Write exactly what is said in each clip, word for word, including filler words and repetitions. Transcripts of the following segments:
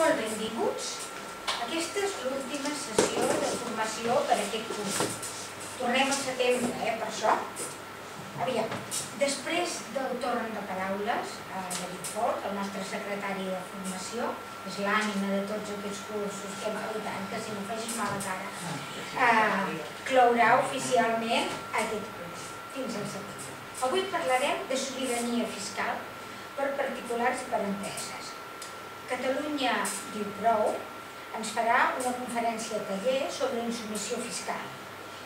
molt benvinguts a aquesta última sessió de formació per a aquest curs. Tornem al setembre, eh, per això. Aviam, després del torn de paraules a David Fort, el nostre secretari de formació, és l'ànima de tots aquests cursos que hem habitat, que si no facis mal a cara, eh, clourà oficialment aquest curs, fins al setembre. Avui parlarem de sobirania fiscal per particulars i per empreses. Catalunya Diu Prou ens farà una conferència taller sobre insubmissió fiscal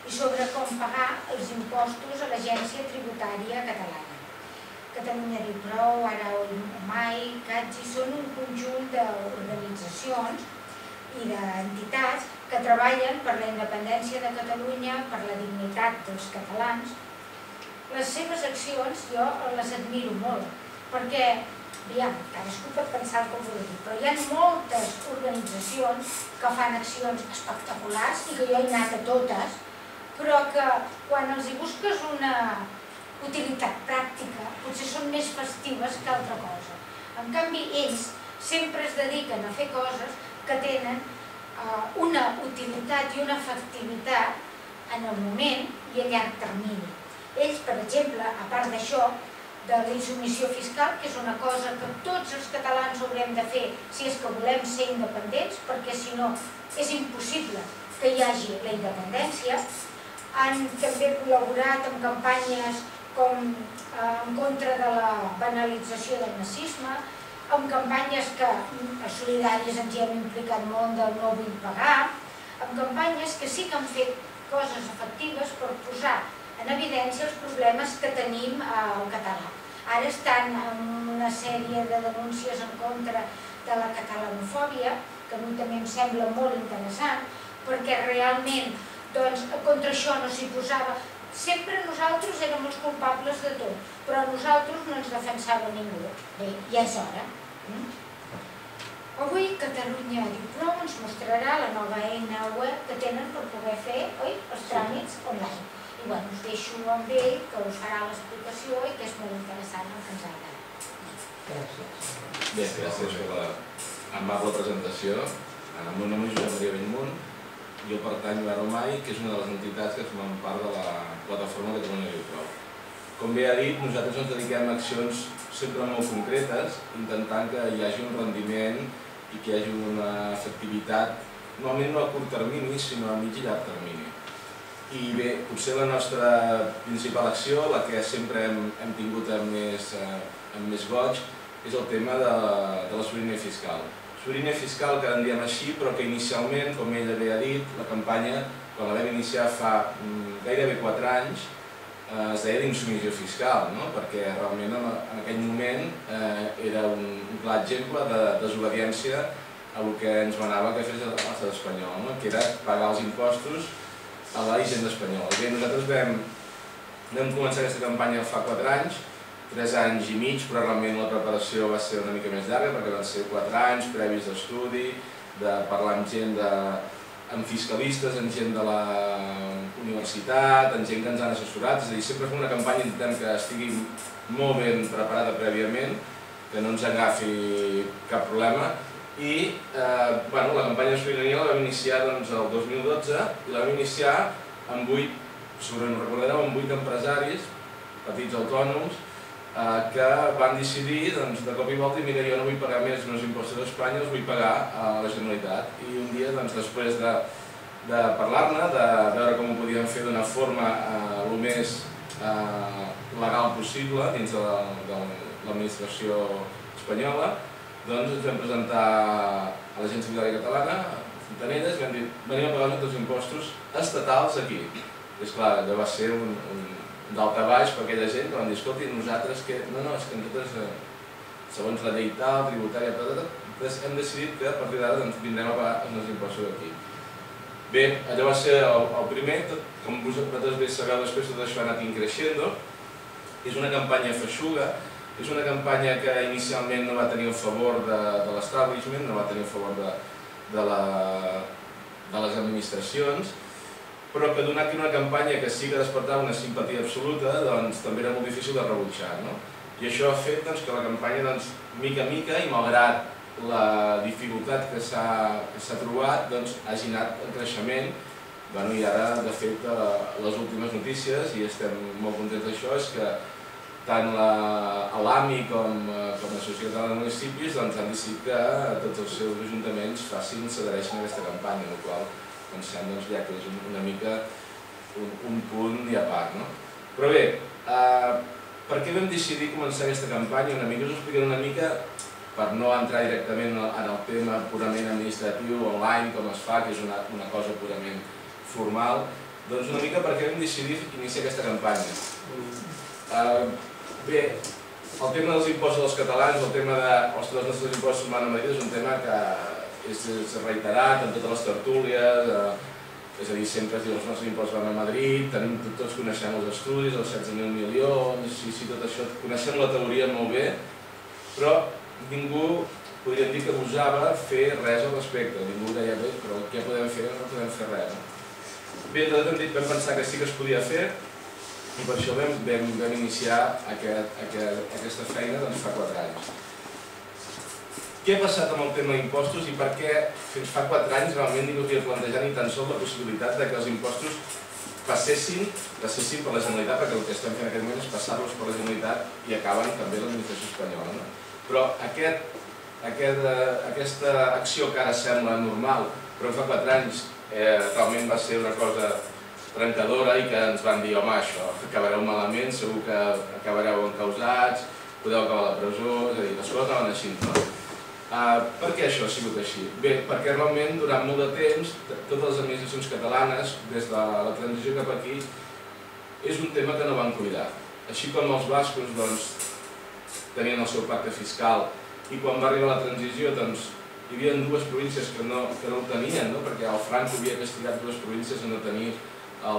i sobre com pagar els impostos a l'Agència Tributària Catalana. Catalunya Diu Prou, Ara, Mai, Cachi són un conjunt d'organitzacions i d'entitats que treballen per la independència de Catalunya, per la dignitat dels catalans. Les seves accions jo les admiro molt, perquè ja, cadascú pot pensar el que vulgui, però hi ha moltes organitzacions que fan accions espectaculars i que jo he anat a totes, però que quan els hi busques una utilitat pràctica potser són més festives que altra cosa. En canvi, ells sempre es dediquen a fer coses que tenen una utilitat i una efectivitat en el moment i a llarg termini. Ells, per exemple, a part d'això, de la insubmissió fiscal, que és una cosa que tots els catalans haurem de fer si és que volem ser independents, perquè si no és impossible que hi hagi la independència. Han també col·laborat amb campanyes com en contra de la banalització del nazisme, amb campanyes que els solidaris ens hi hem implicat molt del no vull pagar, amb campanyes que sí que han fet coses efectives per posar en evidència els problemes que tenim al català. Ara estan en una sèrie de denúncies en contra de la catalanofòbia, que a mi també em sembla molt interessant, perquè realment doncs, contra això no s'hi posava. Sempre nosaltres érem els culpables de tot, però a nosaltres no ens defensava ningú. Bé, ja és hora. Avui Catalunya Diu Prou ens mostrarà la nova eina web que tenen per poder fer oi, els tràmits online. I bueno, us deixo amb ell, que us farà l'explicació i que és molt interessant el que ens ha agradat. Gràcies. Bé, gràcies per la amable presentació. El meu nom és José Maria Benymont. Jo pertanyo a Romai, que és una de les entitats que formen part de la plataforma que Catalunya Diu Prou. Com bé ha dit, nosaltres ens dediquem a accions sempre molt concretes, intentant que hi hagi un rendiment i que hi hagi una efectivitat, normalment no a curt termini, sinó a mig i llarg termini. I bé, potser la nostra principal acció, la que sempre hem, hem tingut amb més, eh, amb més goig, és el tema de, de la sobirania fiscal. Sobirania fiscal que ara en diem així, però que inicialment, com ella bé ha dit, la campanya, quan la vam iniciar fa mm, gairebé quatre anys, eh, es deia d'insubmissió fiscal, no? Perquè realment en, en aquell moment eh, era un, un clar exemple de desobediència a el que ens manava que fes l'estat espanyol, no? Que era pagar els impostos a la hisenda espanyola. Bé, nosaltres vam, vam començar aquesta campanya fa quatre anys, tres anys i mig, però realment la preparació va ser una mica més llarga perquè van ser quatre anys previs d'estudi, de parlar amb gent, de, amb fiscalistes, amb gent de la universitat, amb gent que ens han assessorat, és a dir, sempre fem una campanya intentem que estigui molt ben preparada prèviament, que no ens agafi cap problema. I eh, bueno, la campanya de sobirania la vam iniciar doncs, el dos mil dotze i la vam iniciar amb vuit empresaris, petits autònoms, eh, que van decidir doncs, de cop i volta, mira, jo no vull pagar més els impostos d'Espanya, els vull pagar a la Generalitat. I un dia, doncs, després de, de parlar-ne, de veure com ho podíem fer d'una forma eh, el més eh, legal possible dins de, de l'administració espanyola, doncs ens vam presentar a l'Agència Tributària Catalana, a Fontanelles, i vam dir, venim a pagar tots els impostos estatals aquí. I esclar, allò va ser un, un dalt a baix per aquella gent que van dir, escolti, nosaltres que... No, no, és que nosaltres, eh, segons la llei tal, tributària, nosaltres hem decidit que a partir d'ara doncs, vindrem a pagar els impostos aquí. Bé, allò va ser el, el primer, tot, com vosaltres bé sabeu, després tot això ha anat increixendo. És una campanya feixuga. És una campanya que inicialment no va tenir el favor de, de l'establishment, no va tenir el favor de, de, la, de les administracions, però que donat que una campanya que sí que despertava una simpatia absoluta, doncs també era molt difícil de rebutjar, no? I això ha fet doncs, que la campanya, doncs, mica a mica, i malgrat la dificultat que s'ha trobat hagi anat en creixement. I ara, de fet, les últimes notícies, i estem molt contents d'això, és que tant l'AMI com la Societat de Municipis han decidit que tots els seus ajuntaments facin s'adhereixen a aquesta campanya, el qual pensem que és una mica un punt i a part. Però bé, per què vam decidir començar aquesta campanya? Una mica us ho explicaré una mica per no entrar directament en el tema purament administratiu, online, com es fa, que és una cosa purament formal, doncs una mica perquè hem decidit iniciar aquesta campanya. Bé, el tema dels impostos dels catalans, el tema de ostres, els nostres impostos van a Madrid, és un tema que és reiterat en totes les tertúlies, és a dir, sempre es diu els nostres impostos van a Madrid, tots coneixem els estudis, els setze mil milions, i tot això, coneixem la teoria molt bé, però ningú podríem dir que gosava fer res al respecte, ningú deia, però què podem fer? No podem fer res. Bé, nosaltres vam pensar que sí que es podia fer i per això vam iniciar aquesta feina fa quatre anys. Què ha passat amb el tema d'impostos i per què fins fa quatre anys realment ningú havia plantejat ni tan sols la possibilitat que els impostos passessin per la Generalitat, perquè el que estem fent en aquest moment és passar-los per la Generalitat i acaben també l'administració espanyola. Però aquesta acció que ara sembla normal, però fa quatre anys realment va ser una cosa trencadora i que ens van dir, home, això, acabareu malament, segur que acabareu encausats, podeu acabar a la presó, és a dir, les coses anaven així. Per què això ha sigut així? Bé, perquè realment durant molt de temps totes les administracions catalanes, des de la transició cap aquí, és un tema que no van cuidar. Així com els bascos, doncs, tenien el seu pacte fiscal i quan va arribar la transició, doncs, hi havia dues províncies que no ho tenien, perquè el Franco havia castigat dues províncies a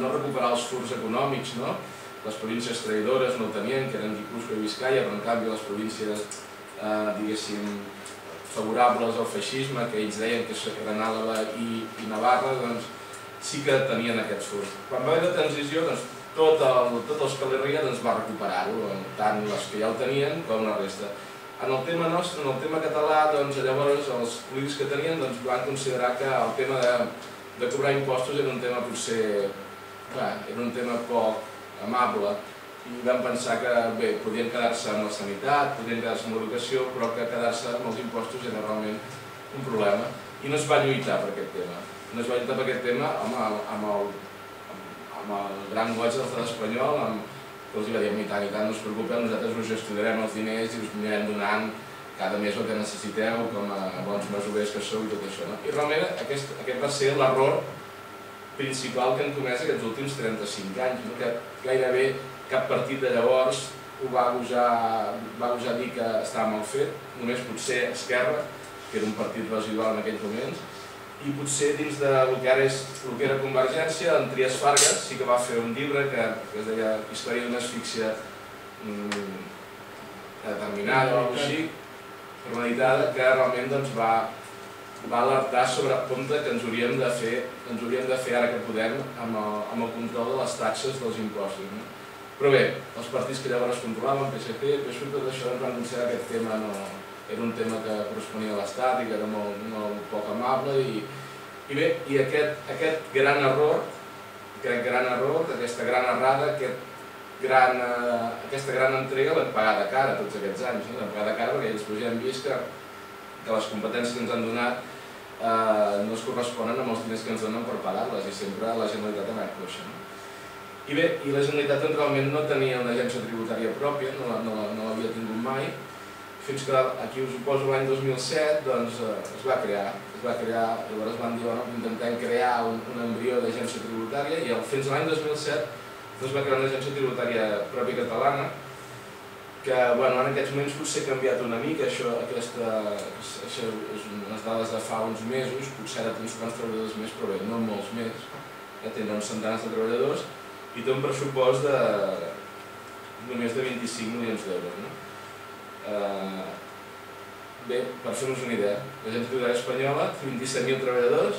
no recuperar els furs econòmics. Les províncies traïdores no ho tenien, que eren Guipúscoa i Biscaia, però en canvi les províncies, diguéssim, favorables al feixisme, que ells deien que eren Àlava i Navarra, doncs sí que tenien aquests furs. Quan va haver la transició, doncs tot l'Escaleria va recuperar-ho, tant les que ja ho tenien com la resta. En el tema nostre, en el tema català, doncs llavors els polítics que tenien van considerar que el tema de cobrar impostos era un tema potser, era un tema poc amable i van pensar que bé, podien quedar-se amb la sanitat, podien quedar-se amb l'educació, però que quedar-se amb els impostos era realment un problema i no es va lluitar per aquest tema. No es va lluitar per aquest tema amb el gran goig de l'estat espanyol, que els va dir, i tant, i tant, no us preocupeu, nosaltres us gestionarem els diners i us anirem donant cada mes el que necessiteu, com a bons masovers que sou i tot això. I realment aquest va ser l'error principal que hem comès aquests últims trenta-cinc anys, que gairebé cap partit de llavors ho va gosar dir que estava mal fet, només potser Esquerra, que era un partit residual en aquells moments, i potser dins del que era Convergència, en Trias Fargas sí que va fer un llibre que es deia Història d'una asfíxia determinada o alguna cosa així, premeditada, que realment va alertar sobre compte que ens hauríem de fer ara que podem amb el control de les taxes dels impostos. Però bé, els partits que llavors controlaven, P S C, P S U, tot això ens van considerar que aquest tema no... era un tema que corresponia a l'Estat i que era molt poc amable i bé, i aquest gran error, aquest gran error, aquesta gran errada, aquesta gran entrega l'hem pagat de cara tots aquests anys, l'hem pagat de cara perquè després ja hem vist que les competències que ens han donat no es corresponen amb els diners que ens donen per pagar-les i sempre la Generalitat ha anat coixa. I bé, i la Generalitat realment no tenia una agència tributària pròpia, no l'havia tingut mai, fins que aquí us ho poso l'any dos mil set, doncs es va crear, es va crear, llavors van dir, bueno, intentem crear un embrió d'agència tributària i fins l'any dos mil set es va crear una agència tributària pròpia catalana que, bueno, en aquests moments potser ha canviat una mica, això, aquestes, les dades de fa uns mesos, potser ara té uns quants treballadors més, però bé, no molts més, ja tenen uns centenars de treballadors i té un pressupost de només de vint-i-cinc milions d'euros, no? Bé, per fer-nos una idea, l'agència tributària espanyola té vint-i-set mil treballadors,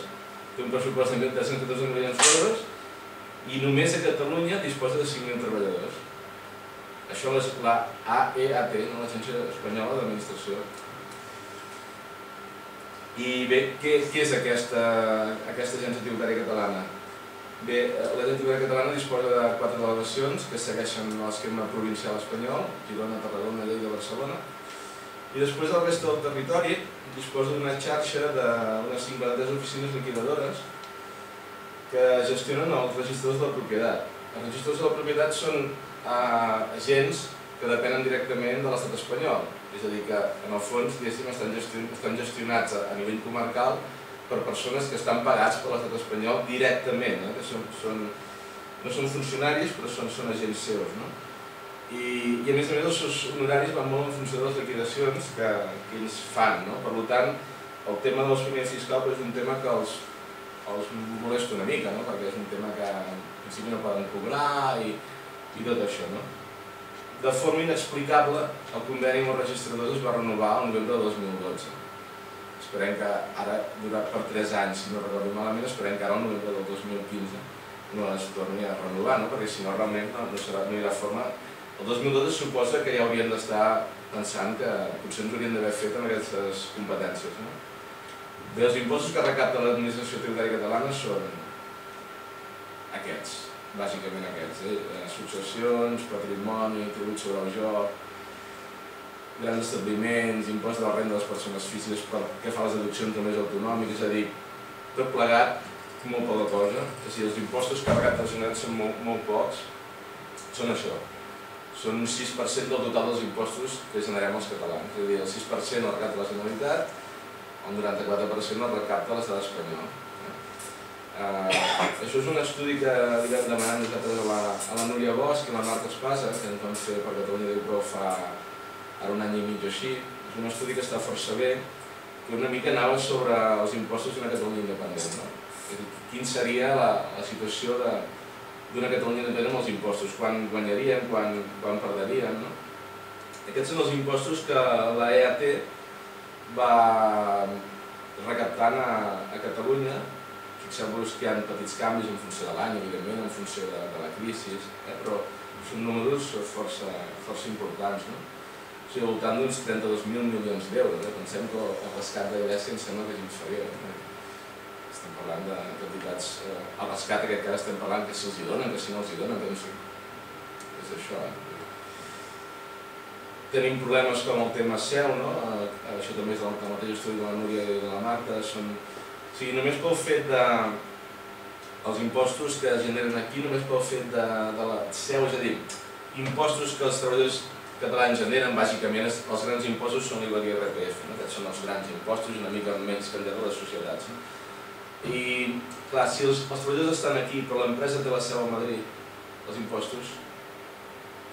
té un pressupost de mil tres-cents catorze milions d'euros i només a Catalunya disposa de cinc mil treballadors. Això és la A E A T, l'agència espanyola d'administració I bé, què és aquesta Agència Tributària Catalana? Bé, l'Agència Tributària Catalana disposa de quatre delegacions que segueixen l'esquema provincial espanyol, Girona, Tarragona, Lleida, Barcelona, i després del resta del territori disposa d'una xarxa d'unes cinquanta-tres oficines liquidadores que gestionen els registradors de la propietat. Els registradors de la propietat són agents que depenen directament de l'estat espanyol, és a dir, que en el fons estan gestionats a nivell comarcal per persones que estan pagats per l'estat espanyol directament, que no són funcionaris però són agents seus. I a més a més els seus honoraris van molt en funció de les liquidacions que ells fan. Per tant, el tema de l'espionatge fiscal és un tema que els molesta una mica, perquè és un tema que en principi no poden cobrar i tot això. De forma inexplicable, el conveni amb els registradors es va renovar el novembre de dos mil dotze. Esperem que ara, durat per tres anys, si no recordo malament, esperem que ara el novembre del dos mil quinze no es torni a renovar, perquè si no realment no hi ha forma. El dos mil dotze suposa que ja hauríem d'estar pensant que potser ens hauríem d'haver fet amb aquestes competències. Bé, els impostos que recapta l'Administració Tributària Catalana són aquests. Bàsicament aquests, successions, patrimoni, tributs sobre el joc, grans establiments, impost de la renda de les persones físiques que fa les deduccions de més autonòmic, és a dir, tot plegat, molt poca cosa. Els impostos que recapta la Generalitat són molt pocs, són això, són un sis per cent del total dels impostos que generem els catalans, és a dir, el sis per cent el recapta la Generalitat, el noranta-quatre per cent el recapta l'estat espanyol. Això és un estudi que vam demanar nosaltres a la Núria Bosch i a la Marta Espasa, que ens vam fer per Catalunya Diu Prou fa ara un any i mig o així. És un estudi que està força bé, que una mica anava sobre els impostos d'una Catalunya independent. Quina seria la situació d'una Catalunya independent amb els impostos? Quan guanyaríem, quan perderíem? Aquests són els impostos que l'A E A T va recaptant a Catalunya. Fixem-vos que hi ha petits canvis en funció de l'any, evidentment, en funció de la crisi, però són números força importants. Al voltant d'uns trenta-dos mil milions d'euros. Pensem que el rescat de Grècia em sembla que és inferior. Estem parlant de quantitats... El rescat aquest que ara estem parlant, que si els hi donen, que si no els hi donen, doncs és això. Tenim problemes com el tema seu, això també és el mateix estudi de la Núria i de la Marta. O sigui, només pel fet dels impostos que es generen aquí, només pel fet de la seu, és a dir, impostos que els treballadors catalans generen, bàsicament els grans impostos són l'I V A i l'I R P F, aquests són els grans impostos i una mica menys que enlloc de les societats. I, clar, si els treballadors estan aquí però l'empresa té la seu a Madrid, els impostos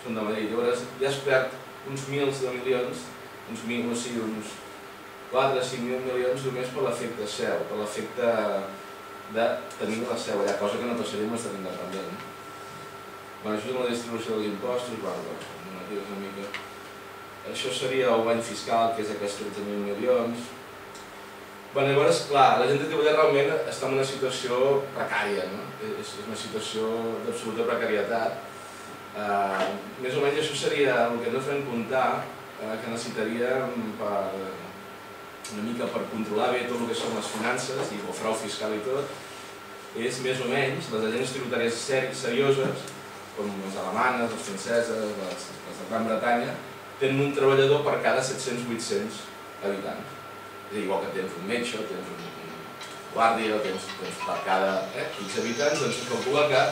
són de Madrid, llavors ja es perd uns mils de milions, uns mil, o sigui, uns... quatre a cinc mil milions només per l'efecte seu, per l'efecte de tenir la seu allà, cosa que no passaria amb l'estat independent. Això és la distribució dels impostos, una mica... Això seria el guany fiscal, que és aquests tretze mil milions... Bé, llavors, clar, la gent de Tributària realment està en una situació precària, és una situació d'absoluta precarietat. Més o menys això seria el que no fem comptar, que necessitaríem per... una mica per controlar bé tot el que són les finances i el frau fiscal i tot, és més o menys les agències tributàries serioses, com les alemanes, les franceses, les de Gran Bretanya, tenen un treballador per cada set-cents a vuit-cents habitants. És a dir, igual que tens un metge, tens un guàrdia, tens per cada quinze habitants, doncs es calcula que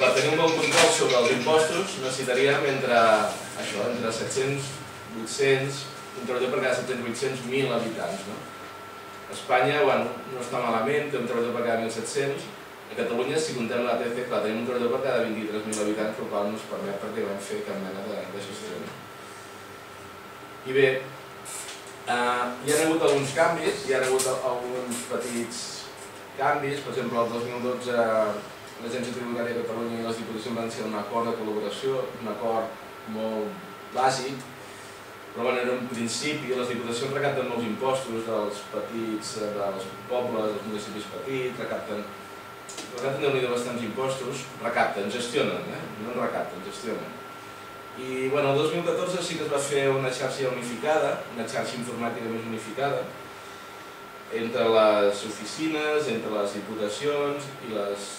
per tenir un bon control sobre els impostos necessitaríem entre set-cents a vuit-cents, un treballador per cada set-cents a vuit-cents mil habitants. Espanya, bueno, no està malament, té un treballador per cada mil set-cents. A Catalunya, si comptem l'A T C, clar, tenim un treballador per cada vint-i-tres mil habitants, però qual no es permet perquè vam fer cap mena de gestió. I bé, hi ha hagut alguns canvis, hi ha hagut alguns petits canvis. Per exemple, el dos mil dotze l'Agència Tributària de Catalunya i les Diputacions van ser un acord de col·laboració, un acord molt bàsic, però en un principi les diputacions recapten molts impostos dels petits, dels pobles, dels municipis petits, recapten bastants impostos, recapten, gestionen, no recapten, gestionen. I el dos mil catorze sí que es va fer una xarxa unificada, una xarxa informàtica més unificada, entre les oficines, entre les diputacions i les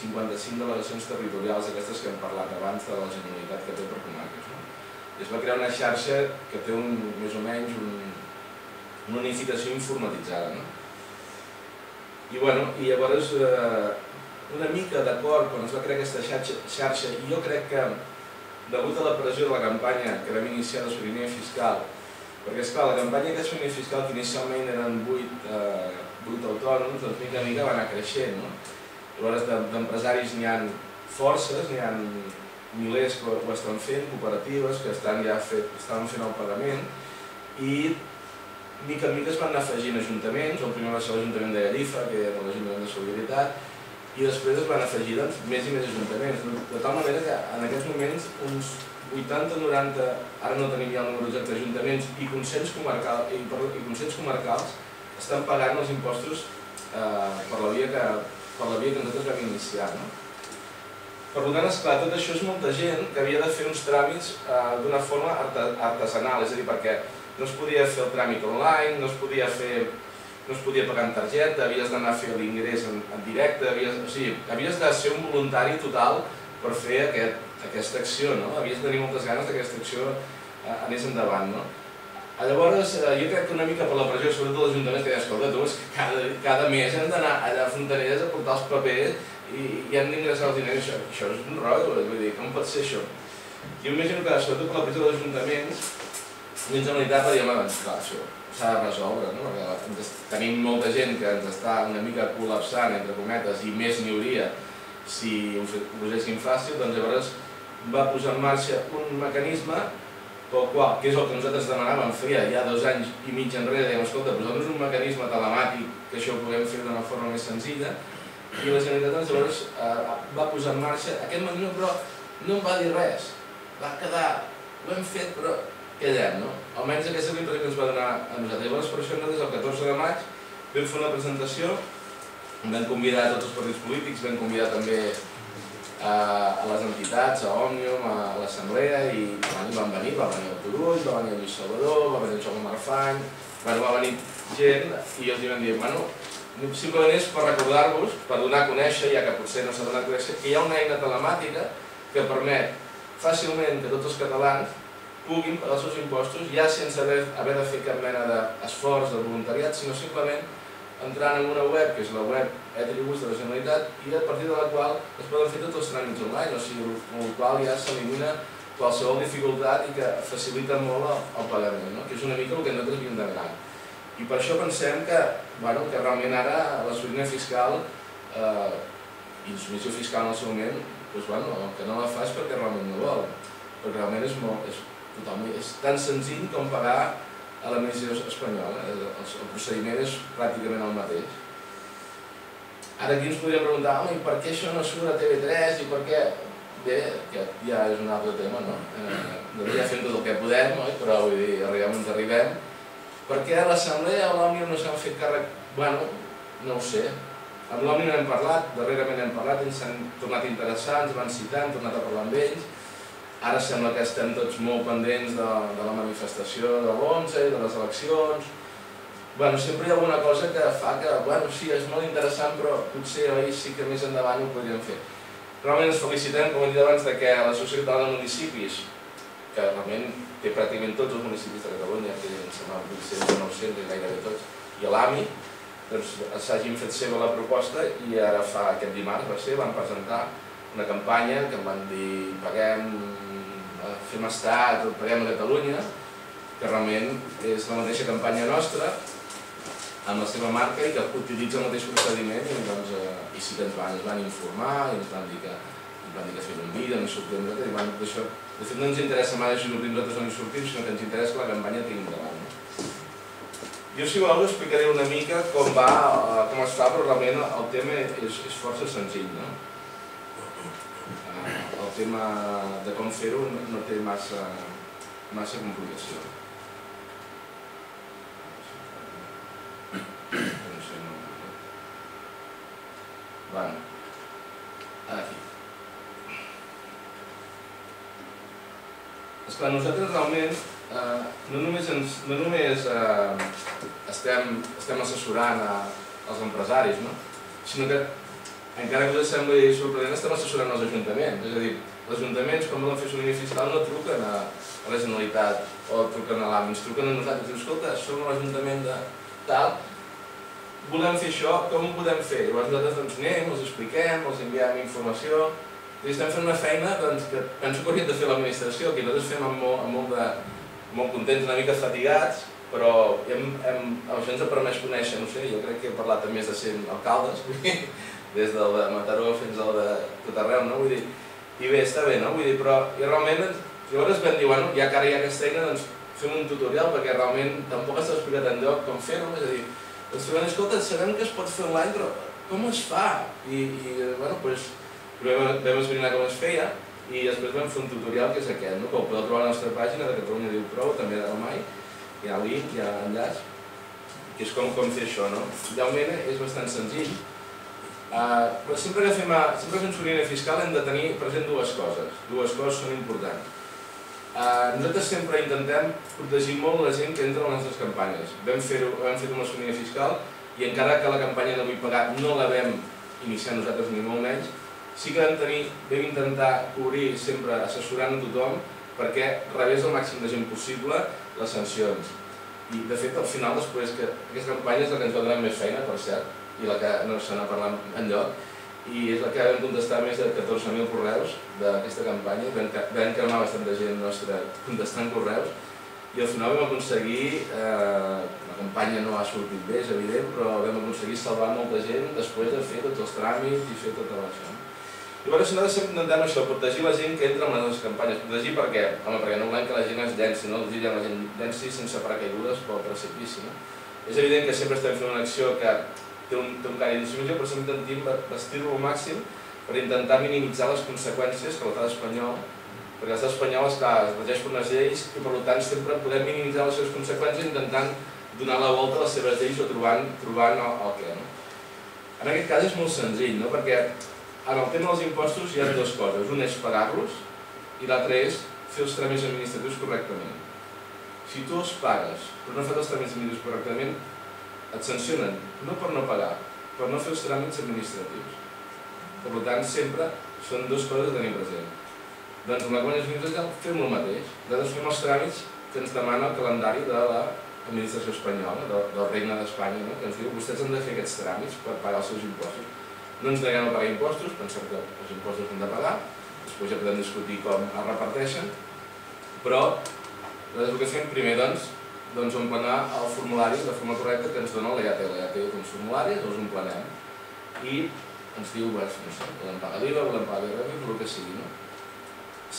cinquanta-cinc delegacions territorials aquestes que hem parlat abans de la Generalitat que té per comarques. Es va crear una xarxa que té més o menys una unificació informatitzada. I llavors, una mica d'acord quan es va crear aquesta xarxa, i jo crec que, degut a la pressió de la campanya que vam iniciar de Sobirania Fiscal, perquè esclar, la campanya de Sobirania Fiscal, que inicialment eren vuit autònoms, doncs mica a mica va anar creixent. Llavors d'empresaris n'hi ha forces, n'hi ha milers que ho estan fent, cooperatives que estan fent el pagament, i mica en mica es van anar afegint ajuntaments. El primer va ser l'Ajuntament de Gallifa, que era l'Ajuntament de Solidaritat, i després es van afegir més i més ajuntaments, de tal manera que en aquests moments uns vuitanta o noranta, ara no tenim ja el número exacte, ajuntaments i consells comarcals estan pagant els impostos per la via que nosaltres vam iniciar. Per tant, esclar, tot això és molta gent que havia de fer uns tràmits d'una forma artesanal, és a dir, perquè no es podia fer el tràmit online, no es podia fer... no es podia pagar en targeta, havies d'anar a fer l'ingrés en directe, havies de ser un voluntari total per fer aquesta acció, havies de tenir moltes ganes que aquesta acció anés endavant. Llavors, jo crec que una mica per la pressió, sobretot l'Ajuntament, que deia, escolta tu, cada mes hem d'anar allà a Fontanelles a portar els papers i hem d'ingressar els diners, això és un rotllo, vull dir, com pot ser això? Jo imagino que, sobretot per la pressió dels ajuntaments, la Generalitat va dir, home, doncs clar, això s'ha de resoldre, perquè tenim molta gent que ens està una mica col·lapsant, entre cometes, i més n'hi hauria si ho poséssim fàcil, doncs llavors va posar en marxa un mecanisme pel qual, que és el que nosaltres demanàvem fer ja dos anys i mig enrere, dèiem, escolta, posem-nos un mecanisme telemàtic que això ho puguem fer d'una forma més senzilla, i la Generalitat llavors va posar en marxa aquest mecanisme, però no em va dir res, va quedar, ho hem fet, però callem, no? Almenys aquesta és l'impressió que ens va donar a nosaltres. Llavors, per això, nosaltres el catorze de maig vam fer una presentació, vam convidar a tots els partits polítics, vam convidar també a les entitats, a Òmnium, a l'Assemblea, i van venir, va venir el Turull, va venir el Lluís Salvador, va venir el Jaume Marfany, va venir gent, i els vam dir, bueno, simplement és per recordar-vos, per donar a conèixer, ja que potser no s'ha donat a conèixer, que hi ha una eina telemàtica que permet fàcilment que tots els catalans puguin pagar els seus impostos, ja sense haver de fer cap mena d'esforç, de voluntariat, sinó simplement entrant en una web, que és la web e-tribus de la Generalitat, i a partir de la qual es poden fer tots els tràmits online, o sigui, amb el qual ja s'elimina qualsevol dificultat i que facilita molt el pagament, que és una mica el que nosaltres havíem de gran. I per això pensem que realment ara la sobirania fiscal i la submissió fiscal en el seu moment, el que no la fa és perquè realment no vol, perquè realment és molt... és tan senzill com pagar a l'administració espanyola, el procediment és pràcticament el mateix. Ara aquí ens podríem preguntar, home, i per què això no surt a T V tres, i per què... Bé, aquest ja és un altre tema, no? Nosaltres ja fem tot el que podem, però vull dir, arribem on arribem. Per què a l'Assemblea o l'Òmnium no s'han fet càrrec? Bueno, no ho sé. Amb l'Òmnium n'hem parlat, darrerament n'hem parlat, ens han tornat interessants, ens van citar, hem tornat a parlar amb ells. Ara sembla que estem tots molt pendents de la manifestació de l'onze i de les eleccions. Bé, sempre hi ha alguna cosa que fa que, bueno, sí, és molt interessant, però potser ells sí que més endavant ho podríem fer. Realment ens felicitem, com he dit abans, que l'Associació Catalana de Municipis, que realment té pràcticament tots els municipis de Catalunya, que em sembla vuit cents o nou-cents, gairebé tots, i l'A M I, doncs s'hagin fet seva la proposta i ara fa aquest dimarts, va ser, van presentar una campanya que em van dir paguem fem estat, paguem a Catalunya, que realment és la mateixa campanya nostra, amb la seva marca i que utilitza el mateix procediment, i sí que ens van informar, ens van dir que fem un vídeo, no sortim nosaltres, de fet no ens interessa mai si nosaltres no hi sortim, sinó que ens interessa que la campanya tingui endavant. Jo, si voleu, explicaré una mica com es fa, però realment el tema és força senzill. El tema de com fer-ho no té massa complicació. Bé, aquí. Esclar, nosaltres realment eh, no només, ens, no només eh, estem, estem assessorant a, als empresaris, no? Sinó que, encara que us sembli sorprenent, estem assessorant als ajuntaments. És a dir, els ajuntaments, quan volen fer sobirania fiscal, no truquen a, a la Generalitat o truquen a l'AMC, truquen a nosaltres. Escolta, som l'ajuntament de tal, volem fer això, com ho podem fer? Llavors nosaltres doncs, anem, els expliquem, els enviem informació. I estem fent una feina doncs, que penso que hauríem de fer l'administració, que nosaltres fem amb molt, amb molt, de, molt contents, una mica fatigats, però hem, hem, això ens ha permès conèixer, no sé, jo crec que he parlat amb més de cent alcaldes, des del de Mataró fins al de tot arreu, no? Vull dir, i bé, està bé, no? Vull dir, però i realment, llavors vam dir, bueno, ja que ara hi ha aquesta eina, doncs fem un tutorial, perquè realment tampoc s'ha explicat enlloc com fer-ho, és a dir, doncs diuen, escolta, sabem que es pot fer online, però com es fa? I, i bueno, doncs, vam esbrinar com es feia i després vam fer un tutorial que és aquest, no? Que ho podeu trobar a la nostra pàgina de Catalunya Diu Prou, també de Mai, hi ha el link, hi ha l'enllaç, que és com, com fer això, no? Realment és bastant senzill, uh, però sempre que fem, sempre fem sobirania fiscal hem de tenir present dues coses, dues coses són importants. Uh, nosaltres sempre intentem protegir molt la gent que entra a les nostres campanyes, vam fer, vam fer una sobirania fiscal i encara que la campanya de Vull Pagar no la vam iniciar nosaltres ni molt menys, sí que vam tenir, vam intentar cobrir sempre assessorant a tothom perquè rebés el màxim de gent possible les sancions. I de fet al final després que aquesta campanya és la que ens va donar més feina, per cert, i la que no se n'ha parlat enlloc, i és la que vam contestar més de catorze mil correus d'aquesta campanya, vam, vam cremar bastanta gent nostra contestant correus i al final vam aconseguir, eh, la campanya no ha sortit bé, és evident, però vam aconseguir salvar molta gent després de fer tots els tràmits i fer tot això. Llavors nosaltres sempre intentem això, protegir la gent que entra en les nostres campanyes. Protegir per què? Home, perquè no volem que la gent es llenci, no els direm la gent llenci sense paracaigudes pel precipici, no? És evident que sempre estem fent una acció que té un, té un cari d'insumissió, però sempre intentem vestir-lo al màxim per intentar minimitzar les conseqüències que l'estat espanyol, perquè l'estat espanyol es regeix per unes lleis i per tant sempre podem minimitzar les seves conseqüències intentant donar la volta a les seves lleis o trobant, trobant el, el què, no? En aquest cas és molt senzill, no? Perquè en el tema dels impostos hi ha dues coses, una és pagar-los i l'altra és fer els tràmits administratius correctament. Si tu els pagues però no fas els tràmits administratius correctament, et sancionen, no per no pagar, per no fer els tràmits administratius. Per tant, sempre són dues coses a tenir present. Doncs amb la campanya fiscal fem el mateix, nosaltres fem els tràmits que ens demana el calendari de l'administració espanyola, del, del Regne d'Espanya, no? Que ens diu, vostès han de fer aquests tràmits per pagar els seus impostos. No ens neguem a pagar impostos, pensem que els impostos hem de pagar, després ja podem discutir com es reparteixen, però nosaltres el que fem primer doncs, doncs omplenar el formulari de forma correcta que ens dona l'A E A T. L'A E A T té uns formularis, els omplenem i ens diu, no sé, volem pagar l'I V A, volem pagar l'I R P I F, el que sigui, no?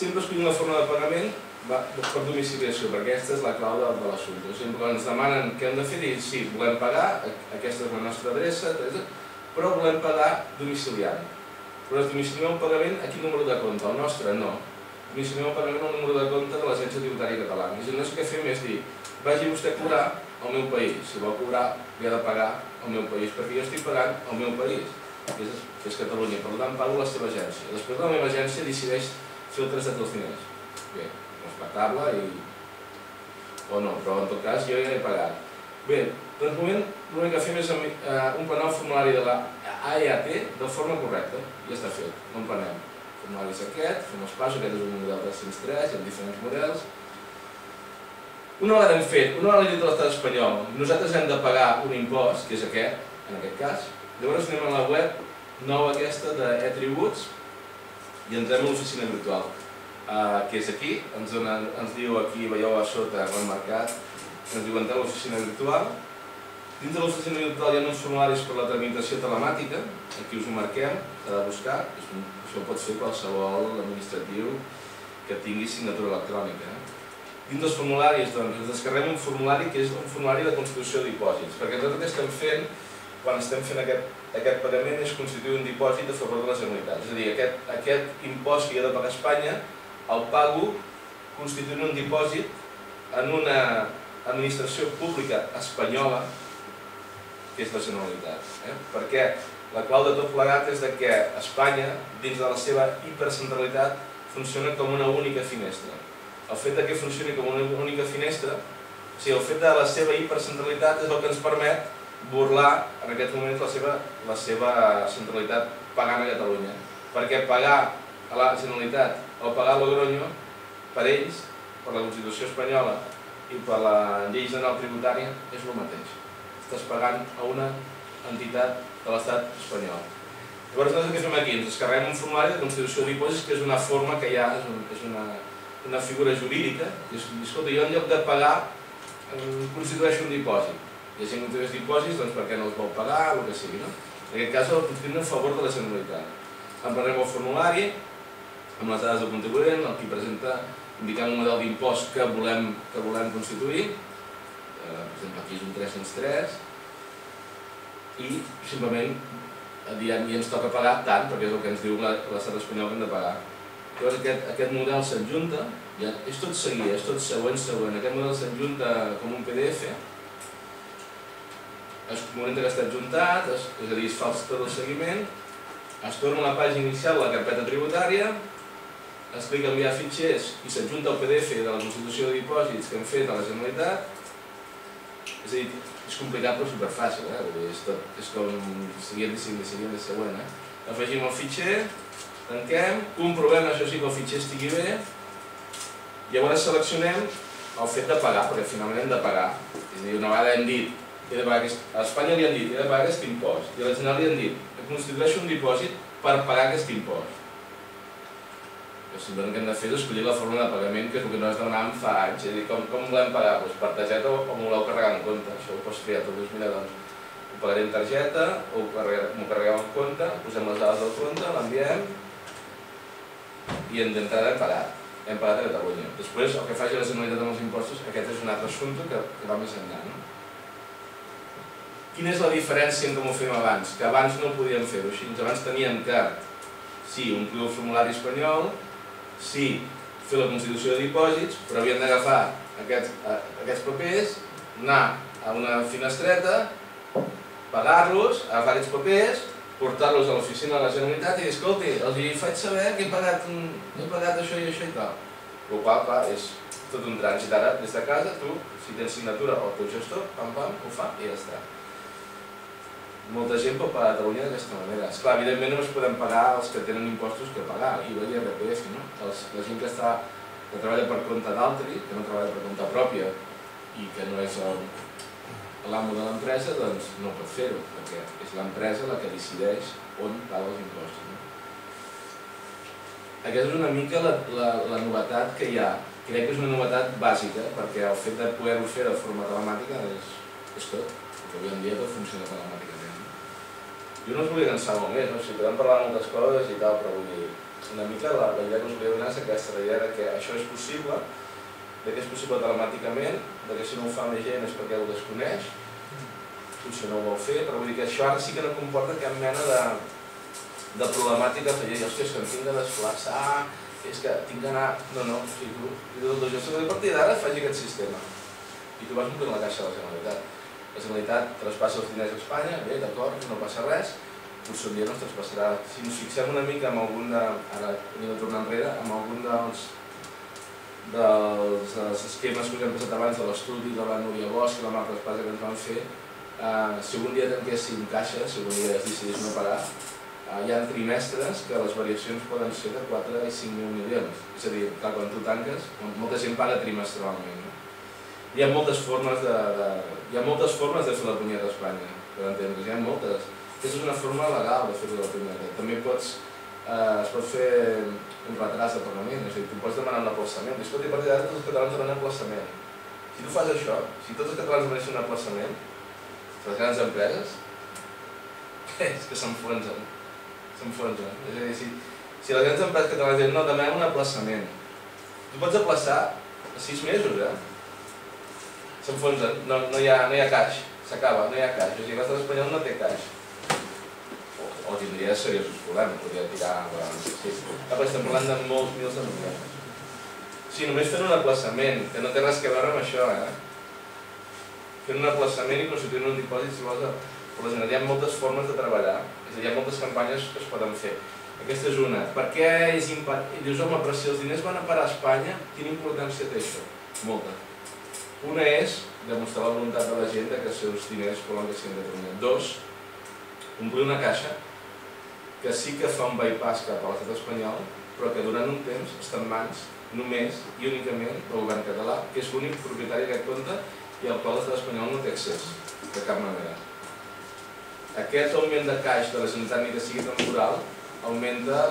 Sempre escollim la forma de pagament va, per domiciliació, perquè aquesta és la clau de l'assumpte. Sempre quan ens demanen què hem de fer, dir, sí, volem pagar, aquesta és la nostra adreça, però volem pagar domiciliant. Però es domiciliem un pagament a quin número de compte? El nostre no. Domiciliem un pagament al número de compte de l'Agència Tributària Catalana. I no sé què fem és dir, vagi vostè a cobrar al meu país. Si vol cobrar, li ha de pagar al meu país, perquè jo estic pagant al meu país, que és, que és Catalunya. Per tant, pago la seva agència. Després la meva agència decideix fer el trasllat dels diners. Bé, respectable i... o no, però en tot cas jo ja he pagat. Bé, doncs moment, l'únic que fem és un planar el formulari de la A E A T de forma correcta, ja està fet, no en planem. El formulari és aquest, fem els passos, aquest és un model de tres cents i tres, hi ha diferents models. Una vegada hem fet, una vegada dit a l'estat espanyol, nosaltres hem de pagar un impost, que és aquest, en aquest cas. Llavors anem a la web nova aquesta de e-tribus i entrem a l'oficina virtual, que és aquí, ens dona, ens diu aquí, veieu a sota, ho hem marcat, ens diu entrar a l'oficina virtual. Dins de l'oficina virtual hi ha uns formularis per la tramitació telemàtica, aquí us ho marquem, s'ha de buscar, això ho pot fer qualsevol administratiu que tingui signatura electrònica. Dins dels formularis, doncs, ens descarreguem un formulari que és un formulari de constitució de dipòsits, perquè tot el que estem fent, quan estem fent aquest, aquest pagament, és constituir un dipòsit a favor de la Generalitat. És a dir, aquest, aquest impost que hi ha de pagar a Espanya, el pago constituint un dipòsit en una administració pública espanyola, que és la Generalitat. Eh? Perquè la clau de tot plegat és que Espanya, dins de la seva hipercentralitat, funciona com una única finestra. el fet que funcioni com una única finestra, o sigui, el fet de la seva hipercentralitat és el que ens permet burlar en aquests moments la seva, la seva centralitat pagant a Catalunya. Perquè pagar a la Generalitat o pagar a Logroño, per ells, per la Constitució espanyola i per la llei general tributària, és el mateix. Estàs pagant a una entitat de l'estat espanyol. Llavors, nosaltres què fem aquí? Ens descarreguem un formulari de constitució d'hipòtesis, que és una forma que hi ha, és una, una figura jurídica. Dius, escolta, jo en lloc de pagar, constitueixo un dipòsit. Hi ha gent que constitueix dipòsits, doncs perquè no els vol pagar, el que sigui, no? En aquest cas, el constituïm en favor de la Generalitat. Emplenem el formulari, amb les dades del contribuent, el que presenta, indicant un model d'impost que volem constituir, per exemple, aquí és un tres cents tres, i simplement diem que ens toca pagar tant, perquè és el que ens diu l'estat espanyol que hem de pagar. Llavors aquest model s'adjunta, és tot seguir, és tot següent, següent, aquest model s'adjunta com un P D F, es comenta que està adjuntat, és a dir, es fa tot el seguiment, es torna a la pàgina inicial de la carpeta tributària, es clica a enviar fitxers i s'adjunta el P D F de la constitució de dipòsits que hem fet a la Generalitat. És a dir, és complicat però superfàcil, és com seguint, seguint, seguint, següent. Afegim el fitxer, tanquem, comprovem això sí que el fitxer estigui bé, i llavors seleccionem el fet de pagar, perquè finalment hem de pagar. És a dir, una vegada hem dit, a Espanya li han dit, he de pagar aquest impost, i a la Generalitat li han dit, constitueixo un dipòsit per pagar aquest impost. Simplement el que hem de fer és escollir la forma de pagament, que és el que nosaltres demanàvem fa anys. És a dir, com volem pagar? Per targeta o m'ho voleu carregar en compte? Això ho pots triar tu. Mira, doncs, ho pagaré en targeta o m'ho carregueu en compte, posem les dades del compte, l'enviem i d'entrada hem pagat. Hem pagat a Catalunya. Després, el que faci la Generalitat amb els impostos, aquest és un altre assumpte que va més enllà. Quina és la diferència en com ho fem abans? Que abans no ho podíem fer, així abans teníem que, sí, omplir el formulari espanyol, sí, fer la constitució de dipòsits, però havíem d'agafar aquests papers, anar a una finestreta, pagar-los, agafar aquests papers, portar-los a l'oficina de la Generalitat i dir, escolti, els faig saber que he pagat això i això i tal. El qual és tot un trànsit. Ara, des de casa, tu, si tens signatura o el teu gestor, pam, pam, ho fa i ja està. Molta gent pot pagar a Catalunya d'aquesta manera. Esclar, evidentment només podem pagar els que tenen impostos que pagar, I V A i R P F, no? La gent que treballa per compte d'altri, que no treballa per compte pròpia i que no és l'amo de l'empresa, doncs no pot fer-ho, perquè és l'empresa la que decideix on paga els impostos. Aquesta és una mica la novetat que hi ha. Crec que és una novetat bàsica, perquè el fet de poder-ho fer de forma telemàtica és tot. Avui en dia tot funciona telemàticament. Jo no us volia cansar molt més, podem parlar de moltes coses i tal, però vull dir, una mica la idea que us volia donar és aquesta, la idea que això és possible, que és possible telemàticament, que si no ho fa més gent és perquè ho desconeix, potser no ho vol fer, però vull dir que això ara sí que no comporta cap mena de problemàtica per dir, hòstia, és que em tinc de desplaçar, és que tinc d'anar... No, no, o sigui, tu, a partir d'ara faig aquest sistema i tu vas omplint la caixa de la Generalitat. La Generalitat traspassa els diners a Espanya, bé, d'acord, no passa res, potser un dia no es traspassarà. Si ens fixem una mica en algun de... ara hem de tornar enrere, en algun dels esquemes que us hem passat abans de l'estudi de la Núria Bosch i la Marta Espasa que ens van fer, si algun dia tanquéssim caixa, si algun dia es decidís no parar, hi ha trimestres que les variacions poden ser de quatre i cinc mil milions. És a dir, quan tu tanques, molta gent paga trimestralment. Hi ha moltes formes de fer la punyeta a Espanya, per entendre's, hi ha moltes. Aquesta és una forma legal de fer-ho de la punyeta. També es pot fer un retras de pagament, és a dir, tu pots demanar un aplaçament. Escolta, a partir d'ara tots els catalans demanen aplaçament. Si tu fas això, si tots els catalans demanen un aplaçament, les grans empreses, és que s'enfonsen, s'enfonsen. És a dir, si les grans empreses catalanes diuen, no, demanem un aplaçament, tu pots aplaçar a sis mesos, eh? S'enfonsa, no hi ha caix, s'acaba, no hi ha caix, o sigui, l'estat espanyol no té caix. O tindria seriosos problemes, podria tirar... Estem parlant de molts mils de milions. Sí, només fent un aplaçament, que no té res a veure amb això, eh? Fent un aplaçament i constituint un dipòsit, si vols, però hi ha moltes formes de treballar, és a dir, hi ha moltes campanyes que es poden fer. Aquesta és una. Per què és impactant? Dius, home, però si els diners van a parar a Espanya, quina importància té això? Molta. Una és demostrar la voluntat de la gent que els seus diners volen que siguin de Catalunya. Dos, omplir una caixa que sí que fa un bypass cap a l'estat espanyol, però que durant un temps està en mans només i únicament del govern català, que és l'únic propietari d'aquest compte i al qual l'estat espanyol no té accés de cap manera. Aquest augment de caix de la Generalitat, ni que sigui temporal, augmenta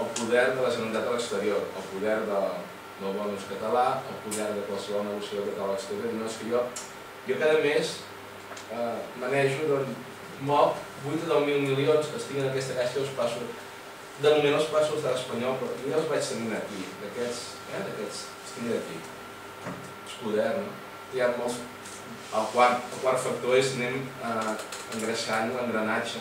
el poder de la Generalitat a l'exterior, el poder del bonus català, el poder de qualsevol negociador català a l'exterior. No és que jo, jo cada mes manejo, doncs, moc vuit a deu mil milions que estic en aquesta caixa i els passo, de moment els passo a l'estat espanyol, però jo els vaig tenir aquí, d'aquests, eh, d'aquests, els tinc d'aquí. És poder, no? Hi ha molts. El quart factor és anem engreixant l'engranatge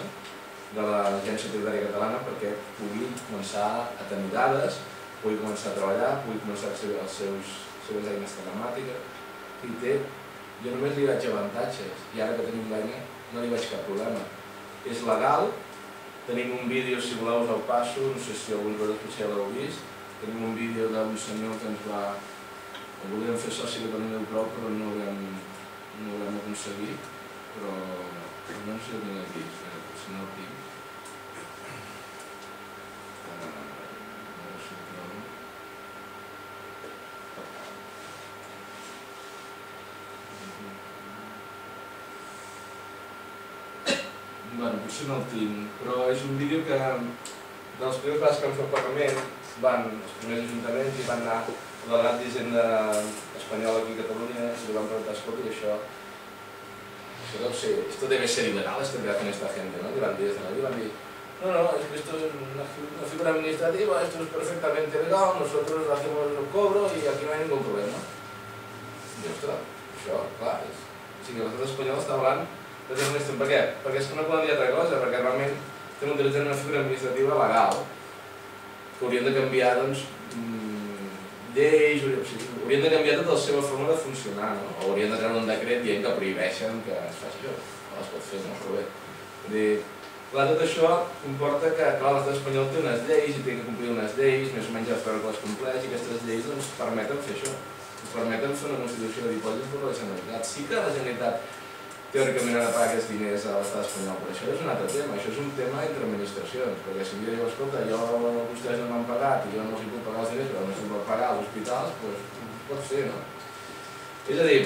de l'Agència Tributària Catalana perquè pugui començar a tenir dades, pugui començar a treballar, pugui començar a fer les seves eines telemàtiques. I té, jo només li vaig avantatges, i ara que tenim l'eina no li vaig cap problema. És legal, tenim un vídeo, si voleu us el passo, no sé si algun de vosaltres l'heu vist, tenim un vídeo d'un senyor que ens va... el volíem fer soci de Diu Prou, però no l'hem... no ho hem aconseguit, però no sé on el tinc, si no el tinc. Bé, potser no el tinc, però és un vídeo que dels primers pas que vam fer el pagament van els primers ajuntaments i van anar a l'edat d'Hisenda espanyola aquí a Catalunya i li van preguntar, escolta, i això, això deu ser, esto debe ser ilegal, es tendrá con esta gente, no? Li van dir des de la vida, li van dir, no, no, es que esto es una figura administrativa, esto es perfectamente legal, nosotros hacemos el cobro y aquí no hay ningún problema. I, ostres, això, clar, és... O sigui, l'estat espanyol està parlant de deshonesto. Per què? Perquè és que no poden dir altra cosa, perquè realment estem utilitzant una figura administrativa legal que hauríem de canviar, doncs, lleis, haurien de canviar tota la seva forma de funcionar, no? O haurien de treure un decret dient que prohibeixen que es faci això. No es pot fer, no, però bé. Vull dir, clar, tot això comporta que, clar, l'estat espanyol té unes lleis i té que complir unes lleis, més o menys el que les compleix, i aquestes lleis, doncs, permeten fer això. Permeten fer una constitució de dipòsits per la Generalitat. Sí que la Generalitat, teòricament, ha de pagar aquests diners a l'estat espanyol, però això és un altre tema, això és un tema entre administracions, perquè si em diu, escolta, jo vostès no m'han pagat i jo no els hi puc pagar els diners, però no els hi puc pagar als hospitals, doncs ho pot fer, no? És a dir,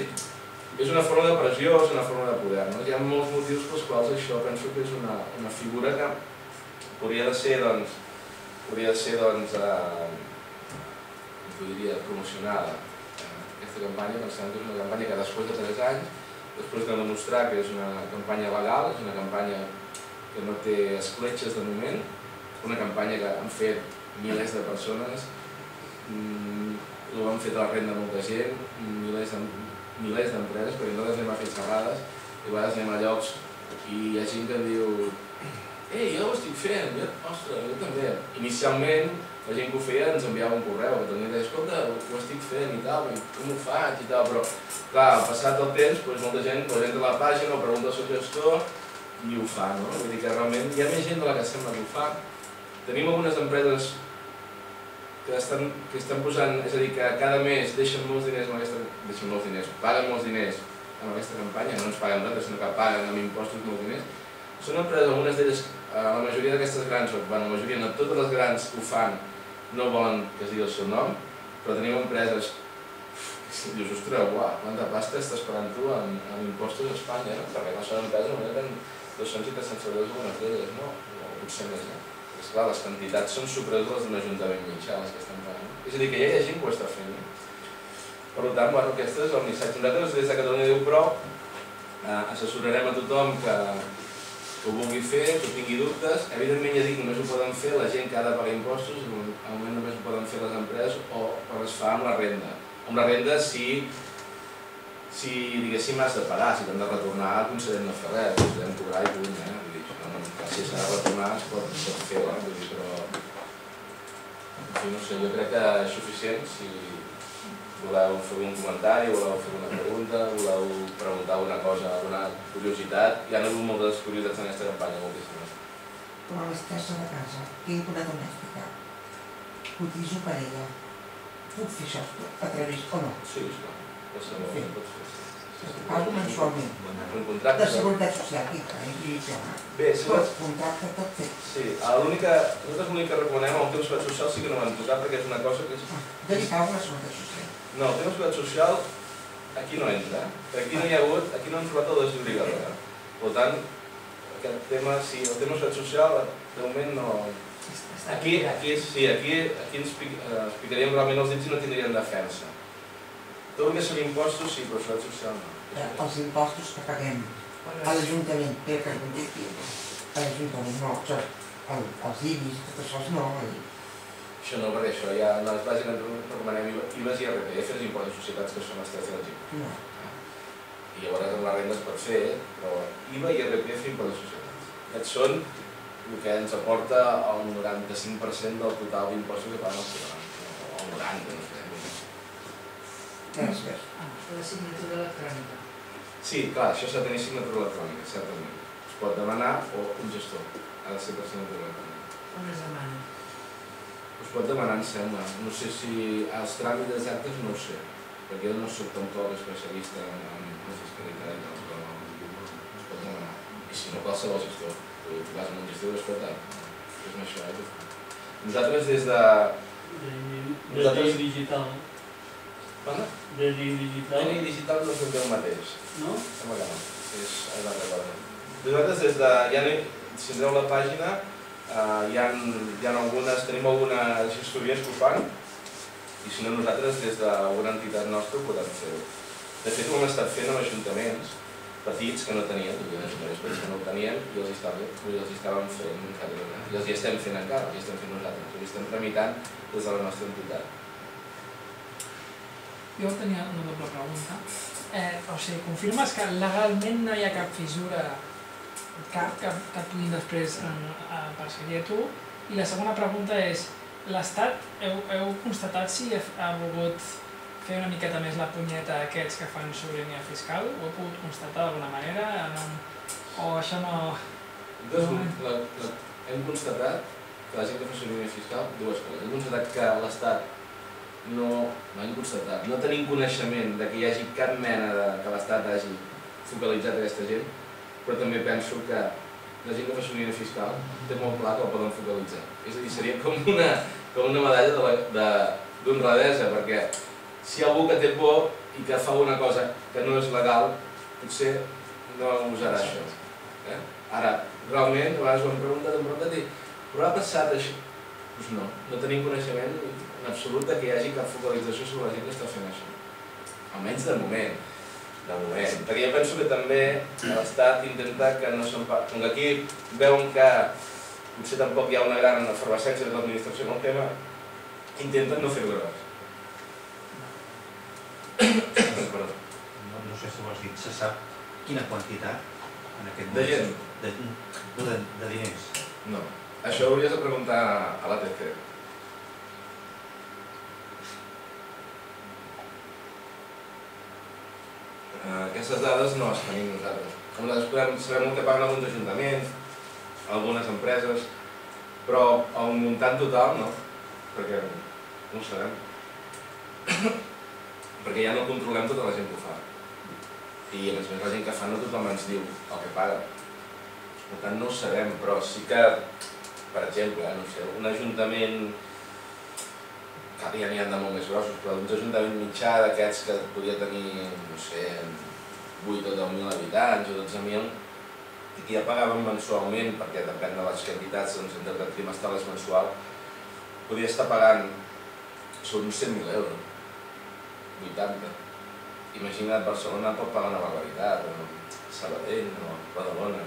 és una forma de pressió, és una forma de poder, no? Hi ha molts motius pels quals això penso que és una figura que hauria de ser, doncs, hauria de ser, doncs, jo diria, promocionada. Aquesta campanya, pensem que és una campanya que després de tres anys, després de demostrar que és una campanya legal, és una campanya que no té escletxes de moment, una campanya que han fet milers de persones, ho han fet a la renda molta gent, milers d'empreses, perquè nosaltres anem a fer xerrades, i a vegades anem a llocs i hi ha gent que em diu «Ei, jo ho estic fent, ostres, jo també». Inicialment, la gent que ho feia ens enviava un correu, que també deia, escolta, ho estic fent i tal, com ho faig i tal, però clar, passat el temps, molta gent entra a la pàgina o pregunta al seu gestor i ho fa, no? Vull dir que realment hi ha més gent de la que sembla que ho fa. Tenim algunes empreses que estan posant, és a dir, que cada mes deixen molts diners, deixen molts diners, paguen molts diners amb aquesta campanya, no ens paguen nosaltres, sinó que paguen amb impostos molts diners. Són empreses, algunes d'elles, la majoria d'aquestes grans, la majoria no, totes les grans que ho fan no volen que es digui el seu nom, però tenim empreses que dius, ostres, uau, quanta pasta estàs pagant tu amb impostos a Espanya, perquè no són empreses, només tenen dos cents i tres cents euros algunes d'elles, no? O potser més, no? Perquè, clar, les quantitats són superiors a les d'un ajuntament mitjà, les que estan pagant. És a dir, que ja hi ha gent que ho està fent. Per tant, bueno, aquest és el missatge. Nosaltres, des de Catalunya Diu Prou, assessorarem a tothom que que ho vulgui fer, que tingui dubtes. Evidentment, ja dic, només ho poden fer la gent que ha de pagar impostos, al moment només ho poden fer les empreses o quan es fa amb la renda. Amb la renda, si, diguéssim, has de pagar, si t'hem de retornar, considerem no fer res, considerem cobrar i punt, eh? Vull dir, si s'ha de retornar es pot fer, eh? Vull dir, però... no sé, jo crec que és suficient. Si voleu fer un comentari, voleu fer una pregunta, voleu preguntar alguna cosa, alguna curiositat. Hi ha hagut moltes curiositats en aquesta campanya, moltíssimes. però l'estessa de casa, que he donat una ètica. Cotitzo per ella. Puc fer això a través o no? Sí, és clar. Qualsevol pots fer. Pago mensualment. De Seguretat Social. Bé, si vols... Contracte tot fet. Sí, nosaltres l'únic que recomanem el tema Seguretat Social sí que no m'han tocat perquè és una cosa que és... Dedicau a la Seguretat Social. No, el tema Seguretat Social aquí no entra. Aquí no hi ha hagut, aquí no hem trobat el desllorigador. Per tant, aquest tema, si el tema Seguretat Social, de moment no... Aquí ens picaríem realment els dits i no tindríem defensa. Tot el que són impostos, sí, però Seguretat Social no. Els impostos que paguem a l'Ajuntament, perquè el contesti, a l'Ajuntament no, els I B Is, tot això no. Això no, perquè això ja, no és bàsic, recomanem I V As i R P F, els impostos de societats que són els tres de la gent. I llavors amb les rendes per fer, però I V A i R P F, impostos de societats. Aquests són el que ens aporta el noranta-cinc per cent del total d'impostos que paguen els ciutadans, o el noranta per cent, no sé. Gràcies. La signatura electrònica. Sí, clar, això s'ha de tenir signatura electrònica, certament. Es pot demanar o un gestor. Ha de ser per signatura electrònica. On es demana? Es pot demanar, em sembla. No sé si els tràmits exactes no ho sé, perquè jo no soc tampoc especialista en la fiscalitat, però es pot demanar. I si no, qualsevol gestor. Tu vas amb un gestor i dius, escolta, fes-me això, eh? Nosaltres des de... Des de digital. De l'I digital? De l'I digital no sóc el mateix. No? Sembla que no. És una altra cosa. Nosaltres des de... Si entreu la pàgina, hi ha algunes... Tenim algunes gestories que ho fan i si no nosaltres des d'alguna entitat nostra ho podem fer. De fet ho hem estat fent amb ajuntaments petits que no tenien, ajuntaments petits que no tenien i els estàvem fent encara. I els hi estem fent encara, els hi estem fent nosaltres. Els hi estem tramitant des de la nostra entitat. Jo tenia una doble pregunta. O sigui, confirmes que legalment no hi ha cap fissura que actuïn després per seguir a tu? I la segona pregunta és, l'Estat, heu constatat si ha volgut fer una miqueta més la punyeta a aquests que fan sobirania fiscal? Ho heu pogut constatar d'alguna manera? O això no... Hem constatat que la gent que fa sobirania fiscal, dues coses. Hem constatat que l'Estat no hem constatat, no tenim coneixement que hi hagi cap mena que l'Estat hagi focalitzat aquesta gent, però també penso que la gent que fa sobirania fiscal té molt clar que el poden focalitzar. És a dir, seria com una medalla d'honradesa, perquè si hi ha algú que té por i que fa una cosa que no és legal, potser no usarà això. Ara, realment, a vegades ho hem preguntat, hem preguntat i però ha passat això? Doncs no, no tenim coneixement en absolut que hi hagi cap focalització sobre la gent que està fent això. Almenys de moment. De moment. Perquè jo penso que també l'Estat intenta que no se'n parli. Com que aquí veuen que potser tampoc hi ha una gran efervescència de l'administració en el tema, intenten no fer gros. No sé si ho has dit, se sap quina quantitat en aquest moment... De gent? No, de diners. No. Això ho hauries de preguntar a l'A T C. Aquestes dades no les tenim nosaltres. Nosaltres sabem el que paguen alguns ajuntaments, algunes empreses, però el muntant total no, perquè no ho sabem. Perquè ja no controlem tota la gent que ho fa. I a més la gent que fa no tothom ens diu el que paga. Per tant no ho sabem, però sí que, per exemple, un ajuntament... Cap ja n'hi ha de molt més grossos, però un ajuntament mitjà d'aquests que podia tenir, no sé, vuit o deu mil habitants o dotze mil, i que ja pagaven mensualment, perquè depèn de les quantitats, doncs hem de trimestrar les mensual, podia estar pagant sobre uns cent mil euros, vuitanta. Imagina't, Barcelona pot pagar una barbaritat, o Sabadell, o Badalona.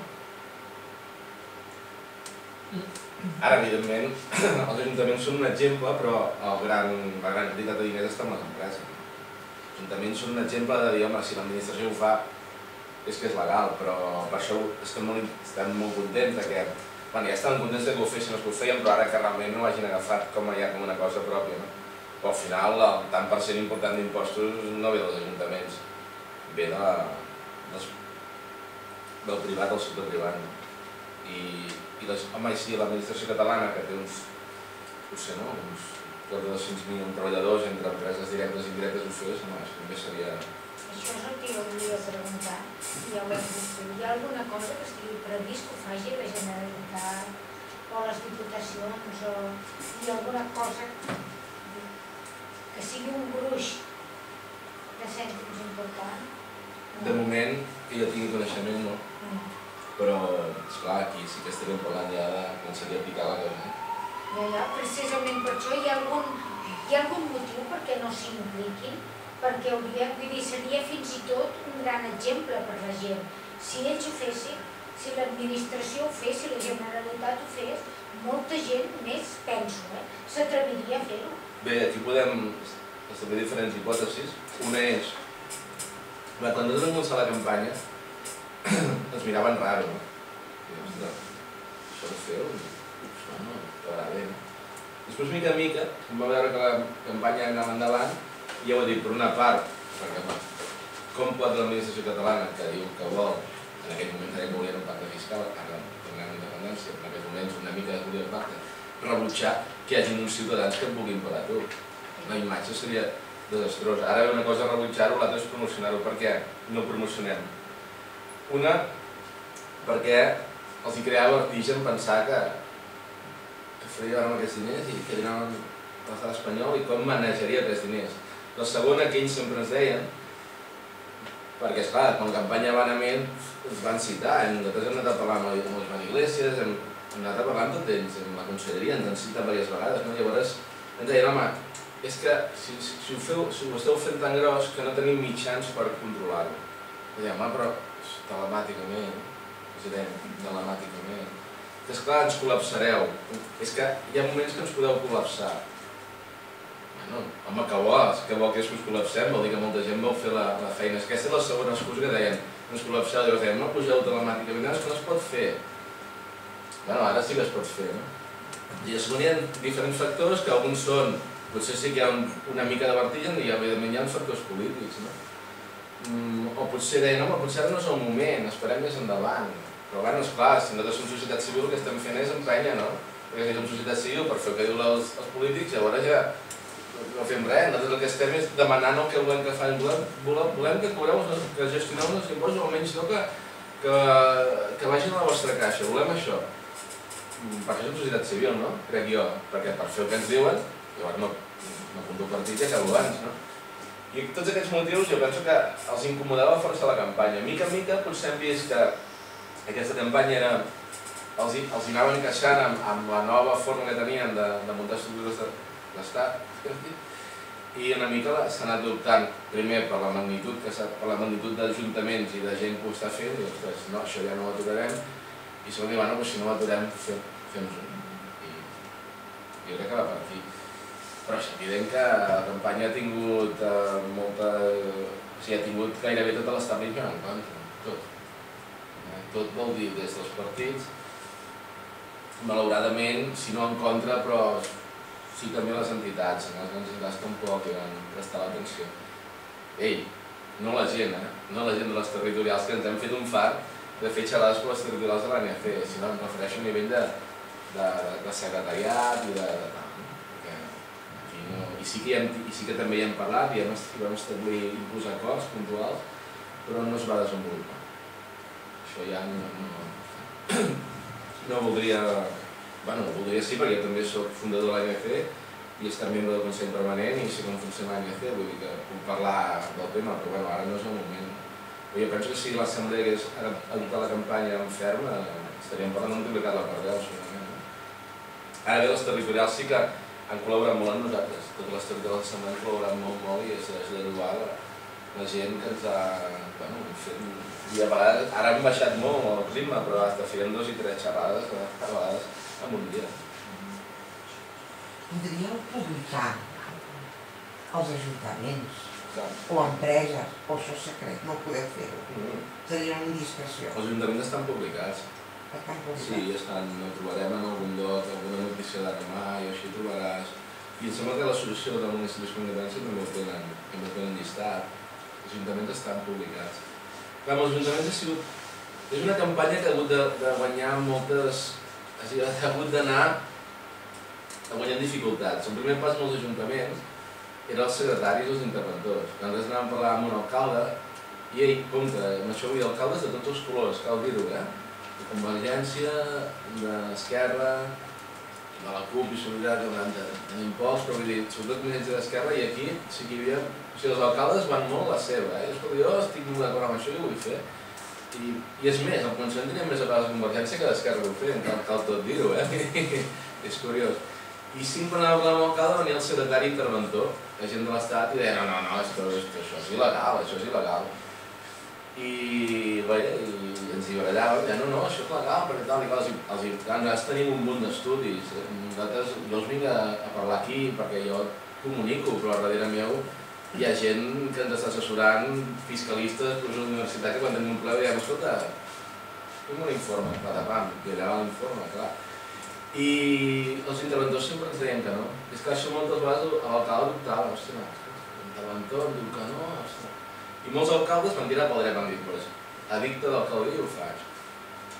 Ara, evidentment, els ajuntaments són un exemple, però la gran quantitat de diners està en les empreses. Els ajuntaments són un exemple de dir, home, si l'administració ho fa, és que és legal, però per això estem molt contents que... Bé, ja estàvem contents que ho fessin els que ho feien, però ara que realment no ho hagin agafat com una cosa pròpia. Però al final, el tant per cent important d'impostos no ve dels ajuntaments, ve del privat, del sector privat. i, i les, home, i sí, l'administració catalana, que té uns, no sé, no, uns dos cents mil treballadors entre empreses directes i indirectes, no sé, no, això també seria... Això és el que jo volia preguntar, ja ho hem dit, hi ha alguna cosa que estigui previst que ho faci la Generalitat o les diputacions o hi ha alguna cosa que sigui un gruix de cèntims important? De moment, que jo tingui coneixement, no. Però, esclar, aquí sí que estaríem parlant ja de començaria a picar la cosa. Ja, ja, precisament per això hi ha algun, hi ha algun motiu perquè no s'impliquin, perquè hauria, vull dir, seria fins i tot un gran exemple per la gent. Si ells ho fessin, si l'administració ho fes, si la Generalitat ho fes, molta gent més, penso, eh, s'atreviria a fer-ho. Bé, aquí podem establir diferents hipòtesis. Una és, bé, quan no vam començar la campanya, ens miraven raro, no? Això ho feu? Això no, acabarà bé, no? Després, mica a mica, vam veure que la campanya anava endavant i ja ho he dit, per una part, perquè com pot l'administració catalana, que diu que vol, en aquell moment que volien un pacte fiscal, ara tenen independència, en aquests moments una mica de volia el pacte, rebutjar que hi hagi uns ciutadans que et vulguin pagar tu. La imatge seria desastrosa. Ara una cosa és rebutjar-ho, l'altra és promocionar-ho. Per què no promocionem? Una, perquè els hi creava vertigen pensar que faríem aquests diners i que anaven a l'estat espanyol i com manejaria aquests diners. La segona, que ells sempre ens deien, perquè esclar, quan campanya va anar més, ens van citar, nosaltres hem anat a parlar amb les Joan Iglesias, hem anat a parlar amb tot ells, amb la conselleria, ens han citat diverses vegades, no? Llavors ens deien, home, és que si ho esteu fent tan gros que no tenim mitjans per controlar-ho. Deien, home, però... telemàticament, president, telemàticament. Que esclar, ens col·lapsareu. És que hi ha moments que ens podeu col·lapsar. Bueno, home, que bo, que bo que és que us col·lapsem, vol dir que molta gent vau fer la feina. És que aquesta és la segona excusa que deien, ens col·lapseu, llavors deien, no pugeu telemàticament, és que no es pot fer. Bueno, ara sí que es pot fer, no? I es venien diferents factors que alguns són, potser sí que hi ha una mica de vertigen i evidentment hi ha factors polítics, no? O potser deien, home, potser no és el moment, esperem més endavant. Però bueno, esclar, si nosaltres som societat civil el que estem fent és empènyer, no? Perquè si som societat civil per fer el que diuen els polítics, llavors ja no fem res. Nosaltres el que estem és demanant el que volem que facin, volem que gestioneu els impostos o almenys no que vagin a la vostra caixa, volem això. Perquè som societat civil, no? Crec jo, perquè per fer el que ens diuen, llavors no compto partit ja que ho abans, no? I tots aquests motius jo penso que els incomodava força la campanya. Mica en mica potser hem vist que aquesta campanya els anava encaixant amb la nova forma que tenien de muntar estructures d'estat i una mica s'ha anat adoptant primer per la magnitud d'ajuntaments i de gent que ho està fent i després, no, això ja no ho aturarem i se'm diu, bueno, si no ho aturem fem-ho i jo crec que va per aquí. Però és evident que la campanya ha tingut molta... O sigui, ha tingut gairebé tot l'establishment en contra, tot. Tot vol dir des dels partits, malauradament, si no en contra, però sí també les entitats, les grans entitats tampoc hi van prestar l'atenció. Ei, no la gent, eh? No la gent de les territorials, que ens hem fet un fart de fer xerrades per les territorials de l'A N F, sinó em refereixo a nivell de secretariat i de... I sí que també hi hem parlat i vam establir inclús acords puntuals, però no es va desenvolupar. Això ja no voldria... Bueno, voldria sí, perquè també soc fundador de l'A M C i estic membre del Consell Permanent i sé com funciona l'A M C, vull dir que puc parlar del tema, però ara no és el moment. Jo penso que si l'Assemblea hagués adoptat la campanya en ferma, estaríem parlant d'un duplicat la part deu. Ara bé, els territorials sí que han col·laborat molt amb nosaltres, totes les territorials de setmana han col·laborat molt molt i és de lloar la gent que ens ha... Bueno, i a vegades, ara hem baixat molt el ritme, però hasta feien dos i tres xerrades, a vegades, en un dia. Podríeu publicar els ajuntaments, o empreses, o això és secret, no podeu fer-ho. Seria una indiscreció. Els ajuntaments estan publicats. Sí, ho trobarem en algun lloc, alguna notícia de Romai o així ho trobaràs. I em sembla que l'associació de municipis de competència també ho tenen llistat. Els ajuntaments estan publicats. Clar, els ajuntaments ha sigut És una campanya que ha hagut de, de guanyar moltes... O sigui, ha hagut d'anar guanyant dificultats. El primer pas dels ajuntaments eren els secretaris i els interventors. Nosaltres anàvem a parlar amb un alcalde i ell, compte, amb això hi ha alcaldes de tots els colors, cal dir-ho, eh? De Convergència, d'Esquerra, de la CUP i Solidaritat, tenim pocs, però vull dir, sobretot militants d'Esquerra, i aquí sí que hi havia... O sigui, els alcaldes van molt la seva, eh? Jo estic molt d'acord amb això i ho vull fer. I és més, el Consell tenia més a part de Convergència que d'Esquerra ho feien, cal tot dir-ho, eh? És curiós. I cinc quan anava amb l'alcalde venia el secretari interventor, la gent de l'Estat, i deia no, no, no, això és il·legal, això és il·legal. I ens hi barallàvem, ja no, no, això és legal, perquè tal i tal, nosaltres tenim un munt d'estudis, nosaltres, jo us vinc a parlar aquí perquè jo comunico, però darrere meu hi ha gent que ens està assessorant, fiscalistes, professors d'universitat, que quan tenim un ple diem, escolta, fem un informe, patapam, i allà va l'informe, clar. I els interventors sempre ens deien que no. És que això moltes vegades a l'alcalde dubtava, hòstia, l'interventor diu que no, hòstia. I molts alcaldes van tirar pel dret, van dir, però és addicte d'alcaldia i ho faig.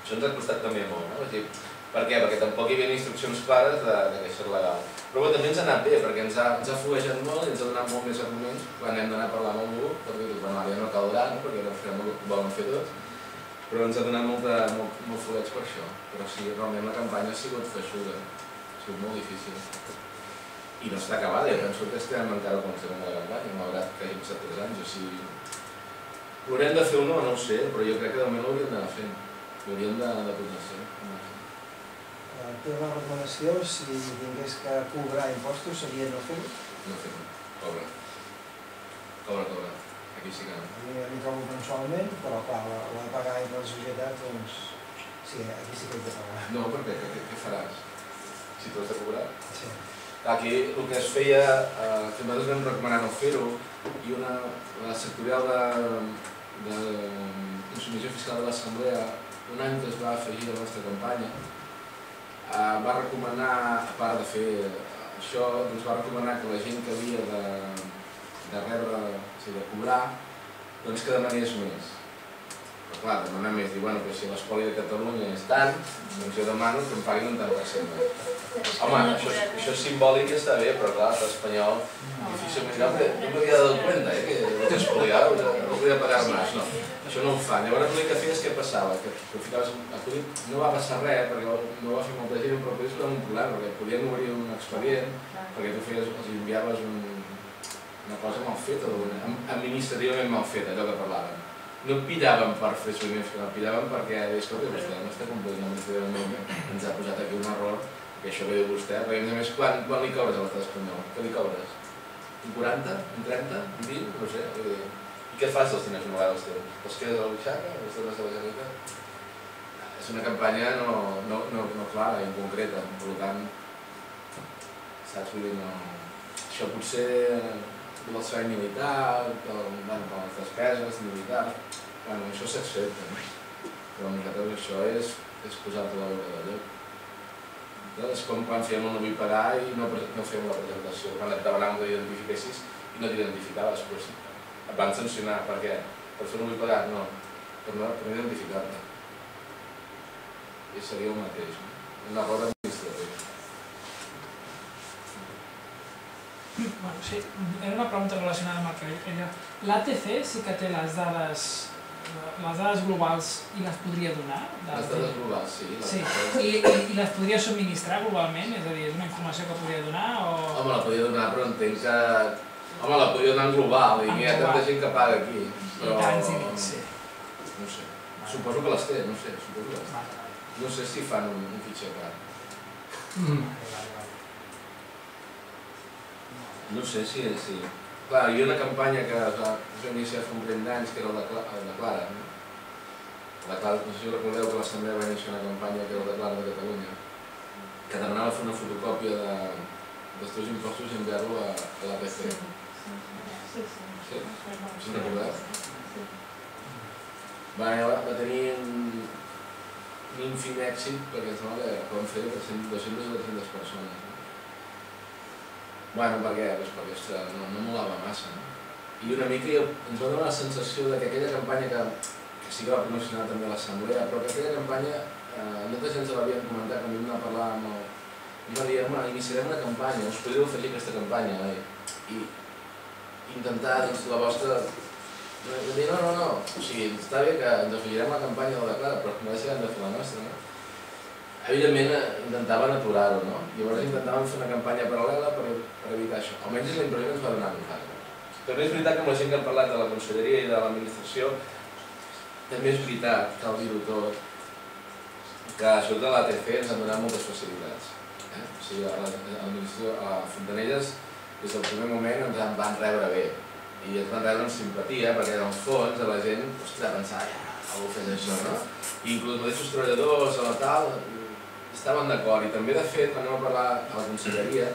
Això ens ha costat també molt, no? Per què? Perquè tampoc hi havia instruccions clares de que això és legal. Però també ens ha anat bé, perquè ens ha foguejat molt i ens ha donat molt més arguments quan hem d'anar a parlar amb algú, perquè ja no caldrà, perquè no farem el que volen fer tots, però ens ha donat molt fogueig per això. Però sí, realment la campanya ha sigut feixuda, ha sigut molt difícil. I no està acabada, jo penso que estem encara quan estem en la campanya, malgrat que hi ha passat tres anys, o sigui... L'haurem de fer o no, no ho sé, però jo crec que de moment l'hauríem d'anar fent. L'hauríem de conèixer. La teva recomanació, si tingués que cobrar impostos, seria no fer-ho? No fer-ho. Cobra. Cobra, cobra. Aquí sí que no. A mi trobo mensualment, però clar, la de pagar i per la societat, doncs... Sí, aquí sí que hem de pagar. No, perquè què faràs? Si t'ho has de cobrar? Sí. Aquí el que es feia, que nosaltres vam recomanar no fer-ho, i una sectorial de... de Consumició Fiscal de l'Assemblea, un any que es va afegir a la nostra campanya, va recomanar, a part de fer això, doncs va recomanar que la gent que havia de rebre, o sigui, de cobrar, doncs que demanés més. Però clar, demanar més, dir, bueno, que si l'escola de Catalunya és tant, doncs jo demano que em paguin un tant per sempre. Home, això és simbòlic i està bé, però clar, l'espanyol, difícilment, no m'havia de donar compte, eh, que espoliar, no podia pagar-me res, no. Això no ho fan. Llavors l'únic que feies, què passava? Que ficaves a Codit, no va passar res, perquè no va fer molta gent, però podies posar un problema, perquè podien obrir un expedient, perquè tu feies, els enviaves una cosa mal feta, administrativament mal feta, allò que parlàvem. No piraven per fer subvencions, no piraven perquè escolta, vostè no està complint amb vostè del moment, ens ha posat aquí un error, que això que diu vostè, perquè a més quan li cobres a l'estat espanyol? Què li cobres? Un quaranta? Un trenta? Un vint? No sé, vull dir... I què fas els diners una vegada els teus? Els quedes a la butxaca? Els teus a la butxaca? És una campanya no clara i concreta, per tant... Saps? Vull dir, no... Això potser... del servei militar, de les despeses militars, bueno, això s'accepta, però nosaltres això és posar-te la boca de lloc. És com quan fèiem el no vull pagar i no fèiem la presentació, quan et demanàvem que t'identifiquessis i no t'identificaves, doncs et van sancionar, per què? Per fer no vull pagar? No, per no identificar-te. I seria el mateix, una roda administrativa. Era una pregunta relacionada amb el que deia. L'A T C sí que té les dades globals i les podria donar? Les dades globals, sí. I les podria subministrar globalment? És a dir, és una informació que podria donar o...? Home, la podria donar, però entenc que... Home, la podria donar en global, i hi ha tanta gent que paga aquí. I tants i tants, sí. No sé. Suposo que les té, no sé, suposo que les té. No sé si fan un fitxer clar. No sé si és així. Clar, hi havia una campanya que es va iniciar fa un parell d'anys, que era la de Clara. La Clara, no sé si recordeu que l'Assemblea va iniciar una campanya que era la de Clara de Catalunya, que demanava fer una fotocòpia dels teus impostos i enviar-lo a l'A P C. Sí, sí. Us en recordeu? Va tenir un infin èxit, perquè em sembla que vam fer dues-centes o tres-centes persones. Bueno, per què? Doncs perquè, ostres, no molava massa, no? I una mica ens va donar la sensació que aquella campanya que sí que va promocionar també l'assemblea, però que aquella campanya, molta gent se l'havien comentat quan vam anar a parlar amb el... I va dir, home, iniciarem una campanya, us podeu afegir aquesta campanya, oi? I intentar, doncs, la vostra... Vam dir, no, no, no, o sigui, està bé que ens afegirem la campanya de la Clara, però com va ser hem de fer la nostra, no? Evidentment, intentaven aturar-ho, no? Llavors intentaven fer una campanya paral·lela per evitar això. Almenys és la impressió que ens va donar a nosaltres. També és veritat que amb la gent que han parlat de la conselleria i de l'administració, també és veritat, cal dir-ho tot, que sobretot a l'A T C ens han donat moltes facilitats. O sigui, a les Fontanelles, des del primer moment, ens van rebre bé. I ens van rebre amb simpatia, perquè en el fons la gent, ostres, pensava, ja, algú fes això, no? I inclús els mateixos treballadors, a la tal, estaven d'acord. I també, de fet, quan anem a parlar a la conselleria,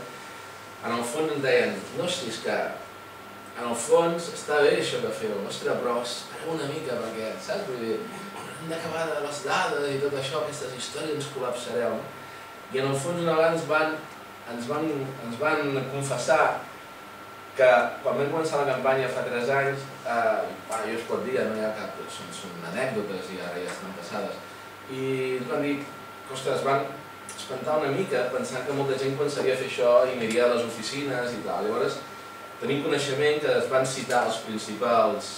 en el fons ens deien, no, si és que... En el fons, està bé això que feu, ostres, però espereu una mica perquè, saps? Vull dir, hem d'acabar de les dades i tot això, aquestes històries ens col·lapsareu. I en el fons, una vegada ens van confessar que quan vam començar la campanya fa tres anys, jo es pot dir, no hi ha cap, són anècdotes i ara ja estan passades, i ens van dir, ostres, es van espantar una mica pensant que molta gent pensaria fer això i aniria a les oficines i tal. Llavors, tenim coneixement que es van citar els principals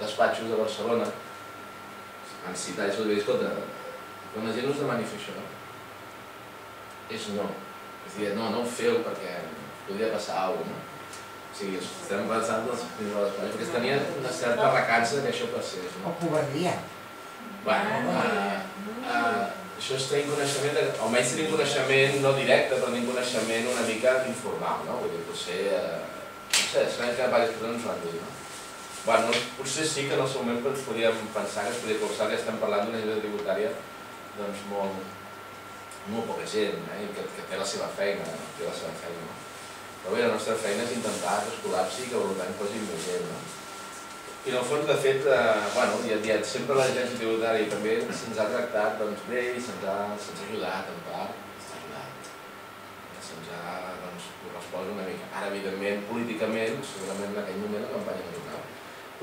despatxos de Barcelona. Es van citar i se'ls va dir, escolta, quan la gent us demani fer això, és no. És dir, no, no ho feu perquè podria passar alguna cosa. O sigui, estem pensant dels principals despatxos, perquè tenien una certa recança que això passés. O covardia. Bé, això és tenir coneixement, almenys tenir coneixement no directe, però tenir coneixement una mica informal, no? Vull dir, potser... No sé, es fan que diverses coses ens ho han dit, no? Bé, potser sí que en el seu moment ens podíem pensar que es podia col·lapsar, que estem parlant d'una ajuda tributària, doncs, molt... molt poca gent, eh? Que té la seva feina, té la seva feina, no? Però bé, la nostra feina és intentar que es col·lapsi i que, per tant, posin més gent, no? I en el fons, de fet, sempre l'agència tributària també se'ns ha tractat bé i se'ns ha ajudat, en part, se'ns ha ajudat, se'ns ha correspost una mica. Ara, evidentment, políticament, segurament en aquell moment la campanya no tocava.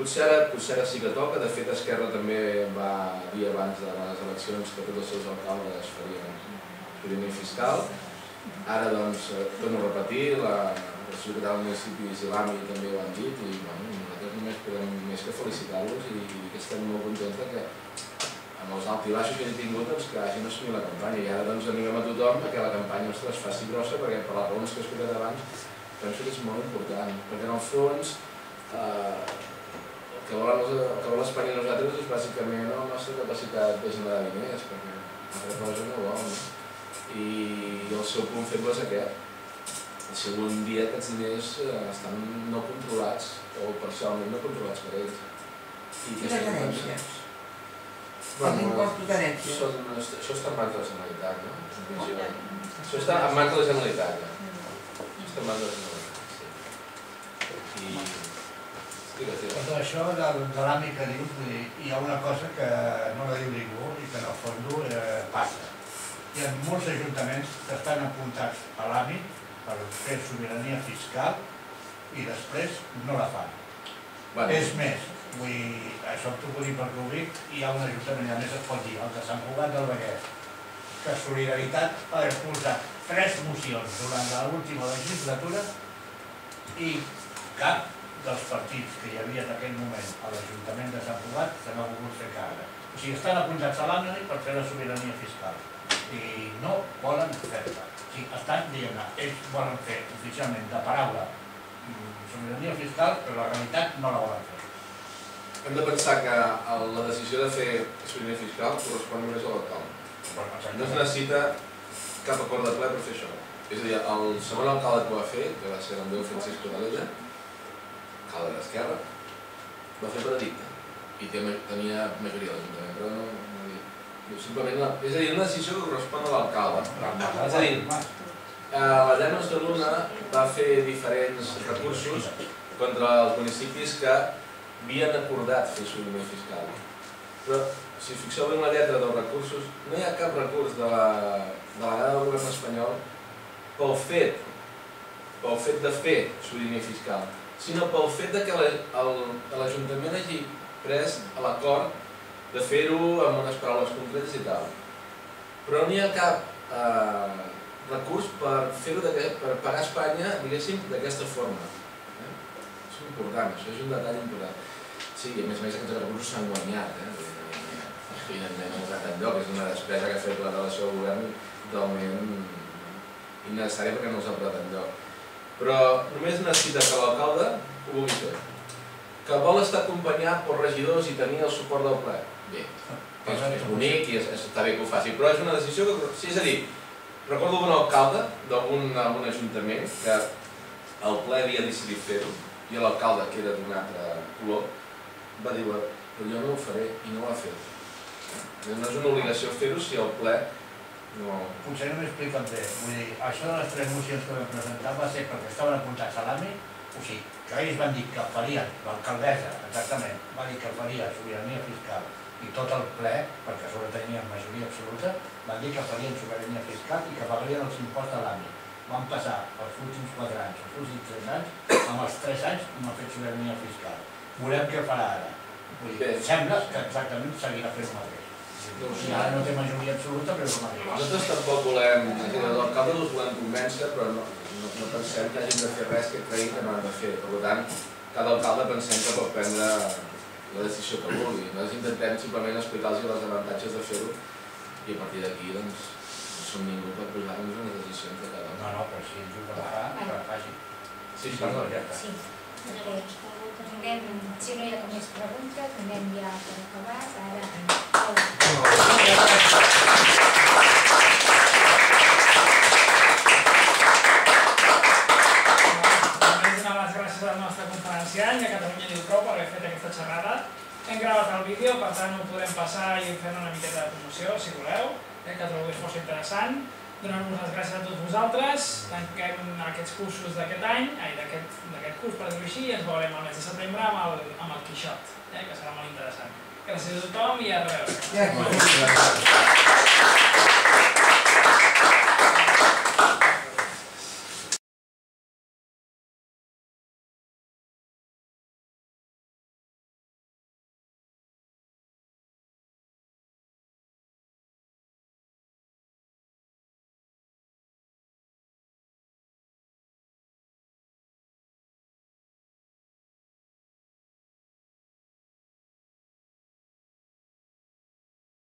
Potser ara sí que toca, de fet, Esquerra també va dir abans de les eleccions que tots els seus alcaldes farien sobirania fiscal. Ara, doncs, torno a repetir, la Secretaria del Municipi i l'A M I també ho han dit i, bueno, només podem més que felicitar-los i que estem molt contents que amb els alts i baixos que hem tingut que hagin assumit la campanya. I ara doncs animem a tothom que la campanya es faci grossa perquè per les raons que he explicat abans penso que és molt important. Perquè en el fons el que vol Espanya i nosaltres és bàsicament la nostra capacitat de generar diners perquè altra cosa no vol. I el seu punt feble és aquest. Si algun dia aquests diners estan no controlats, o parcialment no controlats per ells. I les herències? Els impostos d'herències? Això està en mans de la Generalitat, no? Això està en mans de la Generalitat, ja. Això està en mans de la Generalitat, sí. Això de l'àmbit que dius, hi ha una cosa que no la diu ningú i que en el fons passa. Hi ha molts ajuntaments que estan apuntats a l'àmbit per fer sobirania fiscal i després no la fan. És més, això t'ho puc dir perquè ho dic, hi ha un ajuntament, a més es pot dir, el de Sant Cugat del Vallès, que Solidaritat ha impulsat tres mocions durant l'última legislatura i cap dels partits que hi havia en aquell moment a l'Ajuntament de Sant Cugat se n'ha volgut fer càrrec. O sigui, estan apuntats a l'àmbit per fer la sobirania fiscal i no volen fer-la. Estan, diguem-ne, ells volen fer oficialment de paraula sobirania fiscal, però la realitat no la volen fer. Hem de pensar que la decisió de fer sobirania fiscal correspon només a l'alcalde. No es necessita cap acord de ple per fer això. És a dir, el segon alcalde que ho va fer, que va ser el meu Francisco D'Alella, alcalde d'Esquerra, va fer veredicte i tenia majoria de l'Ajuntament, però no... És a dir, una decisió que correspon a l'alcalde. És a dir, la Llei de Catalunya va fer diferents recursos contra els municipis que havien acordat fer sobirania fiscal. Però, si fixeu bé en la lletra dels recursos, no hi ha cap recurs de la delegada del govern espanyol pel fet de fer sobirania fiscal, sinó pel fet que l'Ajuntament hagi pres a l'acord de fer-ho amb unes paraules concretes i tal. Però no hi ha cap eh, recurs per fer-ho, per pagar Espanya, diguéssim, d'aquesta forma. Eh? És important, això és un detall important. Sí, i a més a més aquests recursos s'han guanyat, eh? Evidentment no s'ha anat enlloc, és una despesa que ha fet la relació del govern totalment innecessària perquè no s'ha anat enlloc. Però només necessita que l'alcalde ho vulgui fer. Que vol estar acompanyat pels regidors i tenir el suport del ple. Bé, és bonic i està bé que ho faci, però és una decisió que... És a dir, recordo d'un alcalde d'un ajuntament que el ple havia decidit fer-ho i l'alcalde, que era d'un altre color, va dir, però jo no ho faré i no ho ha fet. No és una obligació fer-ho si el ple no... Potser no m'explico el bé. Vull dir, això de les tres mocions que vam presentar va ser perquè estaven apuntats a l'A M I, o sigui, que ells van dir que farien, l'alcaldessa, exactament, va dir que faria sobirania fiscal i tot el ple, perquè a sobre tenien majoria absoluta, van dir que farien sobirania fiscal i que pagarien els imposts a l'A M I. Van passar els últims quatre anys, els últims tres anys, amb els tres anys no han fet sobirania fiscal. Volem què farà ara. Vull dir, sembla que exactament seguirà fent el mateix. Ara no té majoria absoluta, però és una mica. Nosaltres tampoc volem, l'alcalde us volem convèncer, però no pensem que hagin de fer res que creguin que no han de fer. Per tant, cada alcalde pensem que pot prendre la decisió que vulgui. Nosaltres intentem simplement explicar-los els avantatges de fer-ho i a partir d'aquí, doncs, no som ningú per posar-nos unes decisions de cada alcalde. No, no, però si ens ho fa, que la faci. Sí, perdó, ja està. Sí, doncs, si no hi ha com més preguntes, anem ja per acabar, ara... Només donar les gràcies al nostre conferenciant i a Catalunya Diu Prou per haver fet aquesta xerrada. Hem gravat el vídeo, per tant ho podrem passar i fer una miqueta de promoció, si voleu, que trobo que fos interessant. Donar-vos les gràcies a tots vosaltres. Tanquem aquests cursos d'aquest any, d'aquest curs, per dir-ho així, i ens veurem el mes de setembre amb el Quixot, que serà molt interessant. Gràcies a tothom i a reveure.